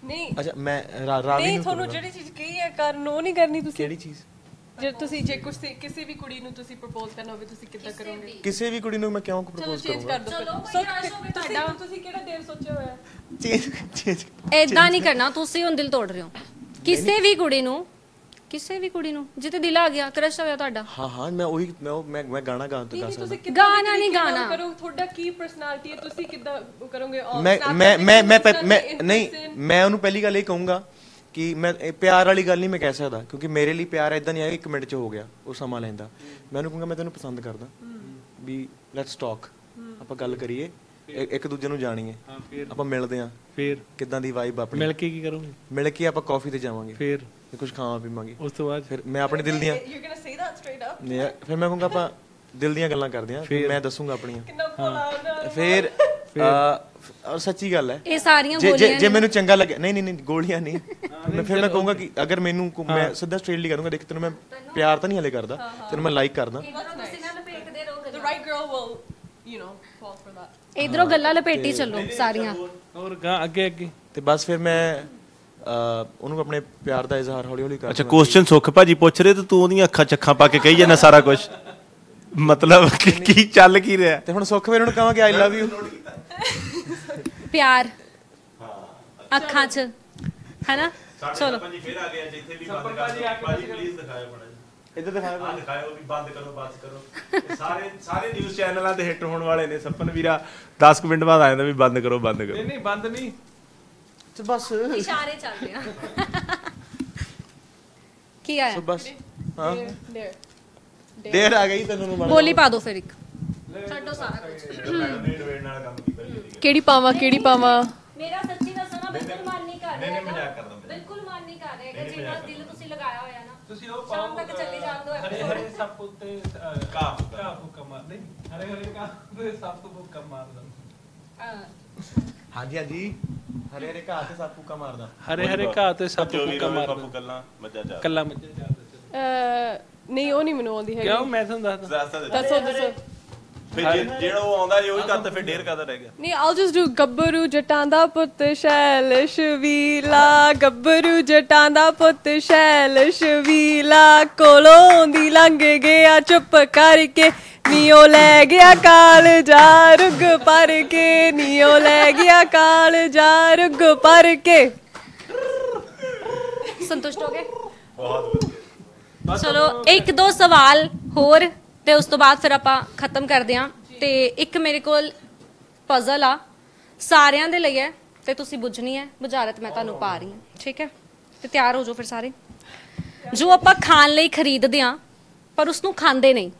नहीं अच्छा मैं रावी नहीं थोनू जेडी चीज कही है कर नो नहीं करनी तुसी केडी चीज जे तुसी जे कुछ किसी भी कुड़ी नु तुसी प्रपोज करना होवे तुसी किदा करोगे किसी भी कुड़ी नु मैं क्यों प्रपोज करूंगा चलो सो तोड़ा तुसी केड़ा देर सोचे होया चेंज ऐदा नहीं करना तुसी हुन दिल तोड़ रहे हो किसी भी कुड़ी नु जिते दिल आ गया क्रश होया तोड़ा हां हां मैं ओही मैं गाना गाता गा सकता गाना नहीं गाना करो थोड़ा की पर्सनालिटी है तुसी किदा करोगे और मैं नहीं मैं उनु पहली गल ये कहूंगा कि मैं प्यार वाली गल नहीं मैं कह सकता क्योंकि मेरे लिए प्यार ऐदा नहीं आया 1 मिनट च हो गया वो समा लेंदा मैं उनु कहूंगा मैं तन्नू पसंद करदा भी लेट्स टॉक ਆਪਾਂ ਗੱਲ करिए ਇੱਕ ਦੂਜੇ ਨੂੰ ਜਾਣੀਏ ਆਪਾਂ ਮਿਲਦੇ ਆਂ ਫਿਰ ਕਿਦਾਂ ਦੀ ਵਾਈਬ ਆਪਣੀ ਮਿਲ ਕੇ ਕੀ ਕਰੋਗੇ ਮਿਲ ਕੇ ਆਪਾਂ ਕਾਫੀ ਤੇ ਜਾਵਾਂਗੇ ਫਿਰ ਕੁਝ ਖਾਵਾਂ ਪੀਵਾਂਗੇ ਉਸ ਤੋਂ ਬਾਅਦ ਫਿਰ ਮੈਂ ਆਪਣੇ ਦਿਲ ਦੀਆਂ you going to say that straight up ਨਹੀਂ ਫਿਰ ਮੈਂ ਕਹੂੰਗਾ ਆਪਾਂ ਦਿਲ ਦੀਆਂ ਗੱਲਾਂ ਕਰਦੇ ਆਂ ਮੈਂ ਦੱਸੂਗਾ ਆਪਣੀਆਂ ਫਿਰ ਔਰ ਸੱਚੀ ਗੱਲ ਹੈ ਇਹ ਸਾਰੀਆਂ ਗੋਲੀਆਂ ਜੇ ਮੈਨੂੰ ਚੰਗਾ ਲੱਗੇ ਨਹੀਂ ਗੋਲੀਆਂ ਨਹੀਂ ਮੈਂ ਫਿਰ ਮੈਂ ਕਹੂੰਗਾ ਕਿ ਅਗਰ ਮੈਨੂੰ ਮੈਂ ਸਿੱਧਾ ਸਟ੍ਰੇਟਲੀ ਕਰੂੰਗਾ ਦੇਖ ਤੈਨੂੰ ਮੈਂ ਪਿਆਰ ਤਾਂ ਨਹੀਂ ਹਲੇ ਕਰਦਾ ਤੈਨੂੰ ਮੈਂ ਲਾਈਕ ਕਰਦਾ the right girl will you know fall for that ਇਧਰੋਂ ਗੱਲਾਂ ਲਪੇਟੀ ਚੱਲੋ ਸਾਰੀਆਂ ਹੋਰ ਅੱਗੇ ਅੱਗੇ ਤੇ ਬਸ ਫਿਰ ਮੈਂ ਉਹਨੂੰ ਆਪਣੇ ਪਿਆਰ ਦਾ ਇਜ਼ਹਾਰ ਹੌਲੀ ਹੌਲੀ ਕਰਦਾ। ਅੱਛਾ ਕੁਐਸਚਨ ਸੁੱਖ ਭਾਜੀ ਪੁੱਛ ਰਹੇ ਤੇ ਤੂੰ ਉਹਦੀਆਂ ਅੱਖਾਂ ਚੱਖਾਂ ਪਾ ਕੇ ਕਹੀ ਜਾਂਦਾ ਸਾਰਾ ਕੁਝ मतलब की चल की रहा है। ते हुण सुख मेरे नूं कहांगे आई लव यू प्यार अखां च है ना। चलो फिर आ गया जिथे भी बंद कर भाजी प्लीज दिखाओ बड़ा इधर दिखाओ भी बंद करो बस करो सारे सारे न्यूज़ चैनलां दे हिट होने वाले ने सपन वीरा 10 मिनट बाद आ जांदा भी बंद करो नहीं बंद नहीं तो बस इशारे चलदे आ की आया सो बस हां देर आ गई तनु नु बोली पा दो फिर एक छड्डो सारा कुछ केड़ी पावा मेरा सच्ची दसना बिल्कुल मन नहीं कर रहा बिल्कुल मन नहीं कर रहा कि जितना दिल तुसी लगाया होया ना तुसी ओ शाम तक चली जान दो हरे हरे सब कुत्ते का हुक्म मार नहीं हरे हरे का सब को हुक्म मार दो हां जी हरे हरे का हाथ सब को मार दो हरे हरे का हाथ सब को मार दो कल्ला मजा जा ਨਹੀਂ ਉਹ ਨਹੀਂ ਮੈਨੂੰ ਆਉਂਦੀ ਹੈ ਕਿਉਂ ਮੈਂ ਤੁਹਾਨੂੰ ਦੱਸਦਾ ਦੱਸੋ ਜਿਹੜਾ ਉਹ ਆਉਂਦਾ ਇਹ ਉਹੀ ਕਰਤਾ ਫਿਰ ਡੇਰ ਕਰਦਾ ਰਹਿ ਗਿਆ ਨਹੀਂ ਆਲ ਜਸਟ ਡੂ ਗੱਬਰੂ ਜਟਾਂ ਦਾ ਪੁੱਤ ਸ਼ੈਲਸ਼ ਵੀਲਾ ਗੱਬਰੂ ਜਟਾਂ ਦਾ ਪੁੱਤ ਸ਼ੈਲਸ਼ ਵੀਲਾ ਕੋਲੋਂ ਦੀ ਲੰਘ ਗਿਆ ਚੁੱਪ ਕਰਕੇ ਨੀਓ ਲੈ ਗਿਆ ਕਾਲ ਜਾ ਰੁਗ ਪਰ ਕੇ ਨੀਓ ਲੈ ਗਿਆ ਕਾਲ ਜਾ ਰੁਗ ਪਰ ਕੇ ਸੰਤੁਸ਼ਟ ਹੋ ਗਏ ਬਹੁਤ ਵਧੀਆ चलो एक दो सवाल होर ते उस तो बाद फिर आपां खत्म कर दियां ते एक मेरे कोल पजल आ सारियां दे लई है ते तुसी बुझनी है बुझारत मैं तुहानूं पा रही हां ठीक है ते तैयार हो जाओ फिर सारे जो आपां खाण लई खरीददे हां पर उसनूं खांदे नहीं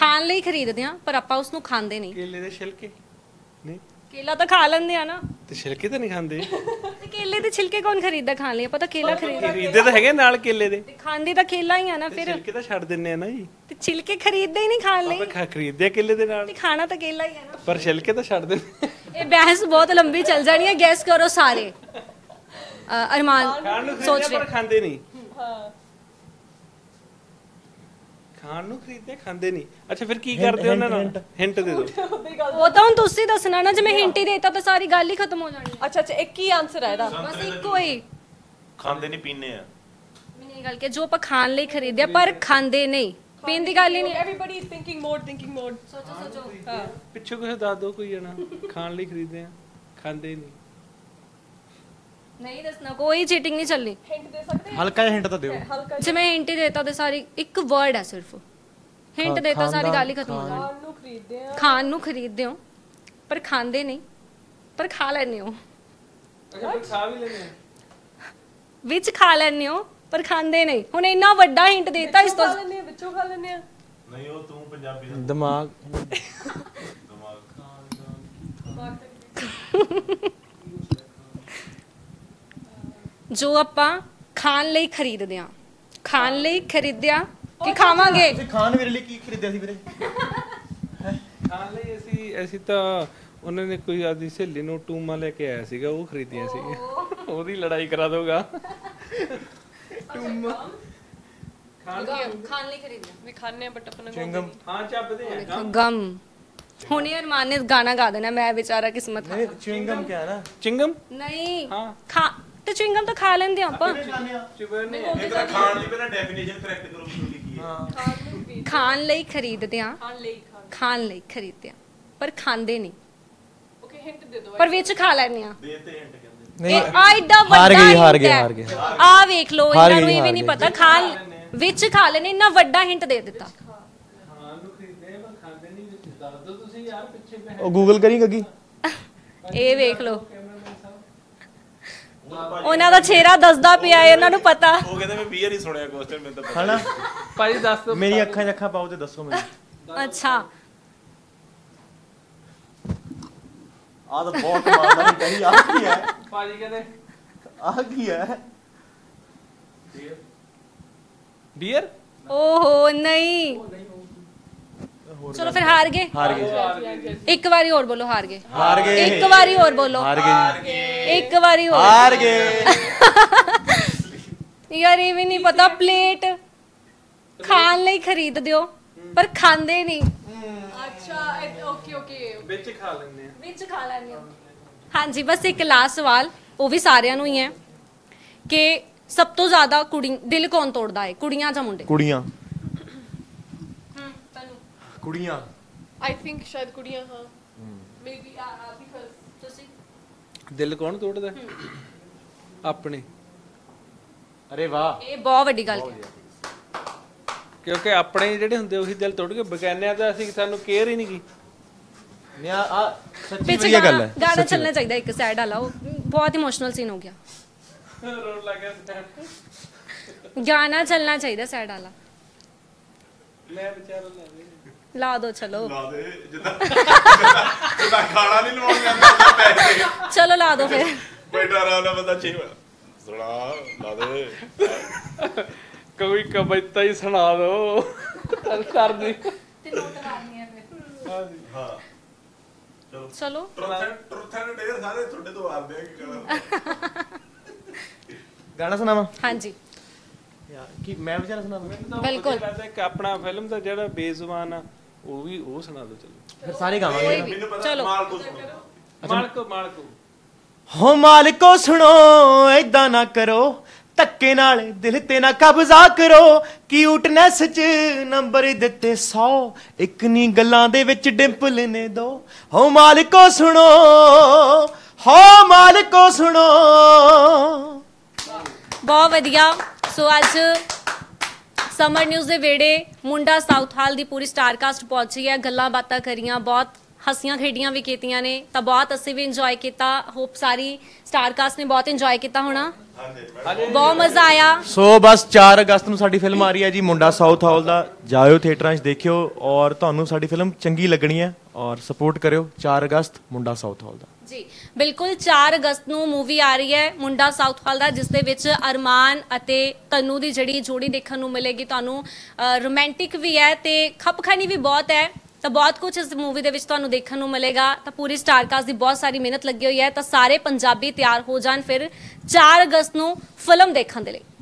खाण लई खरीददे हां पर आपां उसनूं खांदे नहीं केले दे छिलके नहीं केला तो खा लेंगे है ना ते छिलके तो नहीं खांदे केले दे छिलके कौन खरीददा खाण लई पता केला खरीददे तो हैगे नाल केले दे ते खांदे तो केला ही है ना फिर छिलके तो छड दिंदे हैं ना जी ते छिलके खरीददे ही नहीं खाण लई पर खरीददे केले दे नाल ते खाना तो केला ही है ना पर छिलके तो छड दिंदे ये बहस बहुत लंबी चल जानी है गैस करो सारे अरमान सोच रहे पर खांदे नहीं हां खाण ਨੂੰ ਖਰੀਦਦੇ ਖਾਂਦੇ ਨਹੀਂ ਅੱਛਾ ਫਿਰ ਕੀ ਕਰਦੇ ਉਹਨਾਂ ਨਾਲ ਹਿੰਟ ਦੇ ਦਿਓ ਉਹ ਤਾਂ ਹੁਣ ਤੁਸੀਂ ਦੱਸਣਾ ਨਾ ਜੇ ਮੈਂ ਹਿੰਟ ਹੀ ਦੇਤਾ ਤਾਂ ਸਾਰੀ ਗੱਲ ਹੀ ਖਤਮ ਹੋ ਜਾਣੀ ਅੱਛਾ ਅੱਛਾ ਇੱਕ ਹੀ ਆਨਸਰ ਹੈ ਇਹਦਾ ਬਸ ਇੱਕੋ ਹੀ ਖਾਂਦੇ ਨਹੀਂ ਪੀਂਦੇ ਆ ਮੈਨੇ ਇਹ ਗੱਲ ਕਿ ਜੋ ਆਪਾਂ ਖਾਣ ਲਈ ਖਰੀਦਿਆ ਪਰ ਖਾਂਦੇ ਨਹੀਂ ਪੀਣ ਦੀ ਗੱਲ ਹੀ ਨਹੀਂ ਐਵਰੀਬਾਡੀ ਥਿੰਕਿੰਗ ਮੋਡ ਸੋਚੋ ਸੋਚੋ ਹਾਂ ਪਿੱਛੇ ਕੁਝ ਦੱਸ ਦਿਓ ਕੋਈ ਜਣਾ ਖਾਣ ਲਈ ਖਰੀਦਦੇ ਆ ਖਾਂਦੇ ਨਹੀਂ नहीं दसना कोई चीटिंग नहीं चलनी हिंट दे सकते हैं हल्का हिंट तो दियो जे मैं हिंट ही देता तो सारी एक वर्ड है सिर्फ हिंट देता सारी गाली खत्म हो जानी खान नु खरीददे हो पर खांदे नहीं पर खा लेने हो खा भी लेने विच खा लेने हो पर खांदे नहीं हुन इतना बड़ा हिंट देता इस तो बच्चों खा लेने नहीं ओ तू पंजाबी दा दिमाग दिमाग जो ਆਪਾਂ ਖਾਣ ਲਈ ਖਰੀਦਦੇ ਆ ਖਾਣ ਲਈ ਖਰੀਦਿਆ ਕਿ ਖਾਵਾਂਗੇ ਤੁਸੀਂ ਖਾਣ ਮੇਰੇ ਲਈ ਕੀ ਖਰੀਦਿਆ ਸੀ ਵੀਰੇ ਖਾਣ ਲਈ ਅਸੀਂ ਤਾਂ ਉਹਨਾਂ ਨੇ ਕੋਈ ਆਦੀ ਸਹੇਲੀ ਨੂੰ ਟੂਮਾ ਲੈ ਕੇ ਆਇਆ ਸੀਗਾ ਉਹ ਖਰੀਦਿਆ ਸੀ ਉਹਦੀ ਲੜਾਈ ਕਰਾ ਦੋਗਾ ਟੂਮਾ ਖਾਣ ਲਈ ਖਰੀਦਿਆ ਵੀ ਖਾਣੇ ਬਟ ਆਪਣਾ ਚਿੰਗਮ ਹਾਂ ਚੱਬਦੇ ਆ ਗਮ ਹੁਣ ਯਾਰ ਮਾਨੇ ਗਾਣਾ ਗਾ ਦੇਣਾ ਮੈਂ ਵਿਚਾਰਾ ਕਿਸਮਤ ਨਹੀਂ ਚਿੰਗਮ ਕਿਹਾ ਨਾ ਚਿੰਗਮ ਨਹੀਂ ਹਾਂ ਖਾ ਤੇ ਚਿੰਗਮ ਤਾਂ ਖਾ ਲੈਂਦੇ ਆਪਾਂ ਇਹਦਾ ਖਾਣ ਲਈ ਪਹਿਲਾਂ ਡੈਫੀਨੇਸ਼ਨ ਕਰੈਕਟ ਕਰੋ ਕਿ ਕੀ ਹੈ ਹਾਂ ਖਾਣ ਲਈ ਖਰੀਦਦੇ ਆ ਖਾਣ ਲਈ ਖਰੀਦਦੇ ਆ ਪਰ ਖਾਂਦੇ ਨਹੀਂ ਓਕੇ ਹਿੰਟ ਦੇ ਦਿਓ ਪਰ ਵਿੱਚ ਖਾ ਲੈਣੇ ਆ ਦੇ ਤੇ ਹਿੰਟ ਕਹਿੰਦੇ ਨਹੀਂ ਆਈਡਾ ਵੱਡਾ ਹਾਰ ਗਏ ਆ ਵੇਖ ਲੋ ਇਹਨਾਂ ਨੂੰ ਇਹ ਵੀ ਨਹੀਂ ਪਤਾ ਖਾਣ ਵਿੱਚ ਖਾ ਲੈਣੇ ਇੰਨਾ ਵੱਡਾ ਹਿੰਟ ਦੇ ਦਿੱਤਾ ਖਾਣ ਨੂੰ ਖਰੀਦਦੇ ਪਰ ਖਾਂਦੇ ਨਹੀਂ ਦੱਸ ਦੋ ਤੁਸੀਂ ਯਾਰ ਪਿੱਛੇ ਉਹ ਗੂਗਲ ਕਰੀ ਗੱਗੀ ਇਹ ਵੇਖ ਲੋ ਉਹਨਾਂ ਦਾ ਚਿਹਰਾ ਦੱਸਦਾ ਪਿਆ ਏ ਇਹਨਾਂ ਨੂੰ ਪਤਾ ਉਹ ਕਹਿੰਦੇ ਮੈਂ ਬੀਅਰ ਹੀ ਸੁਣਿਆ ਕੁਐਸਚਨ ਮੈਨੂੰ ਤਾਂ ਪਤਾ ਹਣਾ ਭਾਈ ਦੱਸ ਦੋ ਮੇਰੀ ਅੱਖਾਂ ਜੱਖਾਂ ਪਾਓ ਤੇ ਦੱਸੋ ਮੈਨੂੰ ਅੱਛਾ ਆ ਤਾਂ ਬਹੁਤ ਮਾਰਦਾ ਨਹੀਂ ਆ ਕੀ ਹੈ ਭਾਜੀ ਕਹਿੰਦੇ ਆ ਕੀ ਹੈ ਬੀਅਰ ਓਹੋ ਨਹੀਂ चलो फिर हार गए एक बारी और बोलो हार गए एक बारी और बोलो हार गए यार ये भी नहीं पता प्लेट खान ले खरीद दियो पर खांदे नहीं। अच्छा ओके ओके विच खा लेंगे, विच खा लेंगे। हाँ जी बस एक लास्ट सवाल वो भी सारियां नूं ही है कि सब तो ज्यादा कुड़ी दिल कौन तोड़दा है, कुड़ियां जां मुंडे? कुड़ियां। कुड़ियां आई थिंक शायद कुड़ियां। हां मे बी बिकॉज़ तुसी दिल कौन तोड़दा है अपने। अरे वाह ये बहुत बड़ी गल है क्योंकि अपने जेडे हुंदे उही दिल तोड़ के बगानियां दा असि सानू केयर ही नहीं की। नया आ सच्ची ये गल है। गाना चलना चाहिए एक साइड वाला, बहुत इमोशनल सीन हो गया। रोन लगा साइड गाना चलना चाहिए साइड वाला। मैं बेचारा ला दो चलो ला दे जिदा जिदा गाना नहीं लवाण जांदा पैसे चलो ला दो फिर बेटा रावला बंदा चाहिए सुना ला दे कोई कविता ही सुना दो कर दी ते नोट लानी है फिर। हां जी हां चलो चलो ट्रुथ एंड डेयर सारे थोड़े तो आंदे हैं कि गाना सुनावा। हां जी यार कि मैं बेचारा सुनावा बिल्कुल एक अपना फिल्म दा जेड़ा बेजुबान है वो भी वो सुना दो। चलो फिर सारे गावांगे। चलो मालको सुनो, मालको मालको हो मालको सुनो ऐदा ना करो धक्के नाल दिल ते ना कब्जा करो कि क्यूटनेस च नंबर दिते 100 एक नी गल्लां दे विच डिंपल ने दो। हो मालिको सुनो बहुत वधिया। सो अज समर न्यूज़ दे वेड़े मुंडा साउथहाल दी पूरी स्टारकास्ट पहुंची है, गल्लां बातां करियां, बहुत हंसियां खेडियां भी कीतियां ने तो बहुत असी भी इंजॉय किया। होप सारी स्टारकास्ट ने बहुत इंजॉय किया होना, बहुत मजा आया। सो बस 4 अगस्त नूं साडी फिल्म आ रही है जी मुंडा साउथहाल दा, जाओ थिएटरां च देखियो और तुहानूं साडी फिल्म चंगी लगनी है और सपोर्ट करियो। 4 अगस्त मुंडा साउथहाल दा जी बिल्कुल। 4 अगस्त नूं मूवी आ रही है मुंडा साउथहाल दा जिस दे विच अरमान अते तनु दी जड़ी जोड़ी देखण नूं मिलेगी तुहानूं। रोमांटिक भी है ते खपखानी भी बहुत है तो बहुत कुछ इस मूवी दे विच तुहानू देखण नू मिलेगा। तो पूरी स्टारकास्ट की बहुत सारी मेहनत लगी हुई है तो सारे पंजाबी तैयार हो जान फिर 4 अगस्त नू फिल्म देखण दे लई।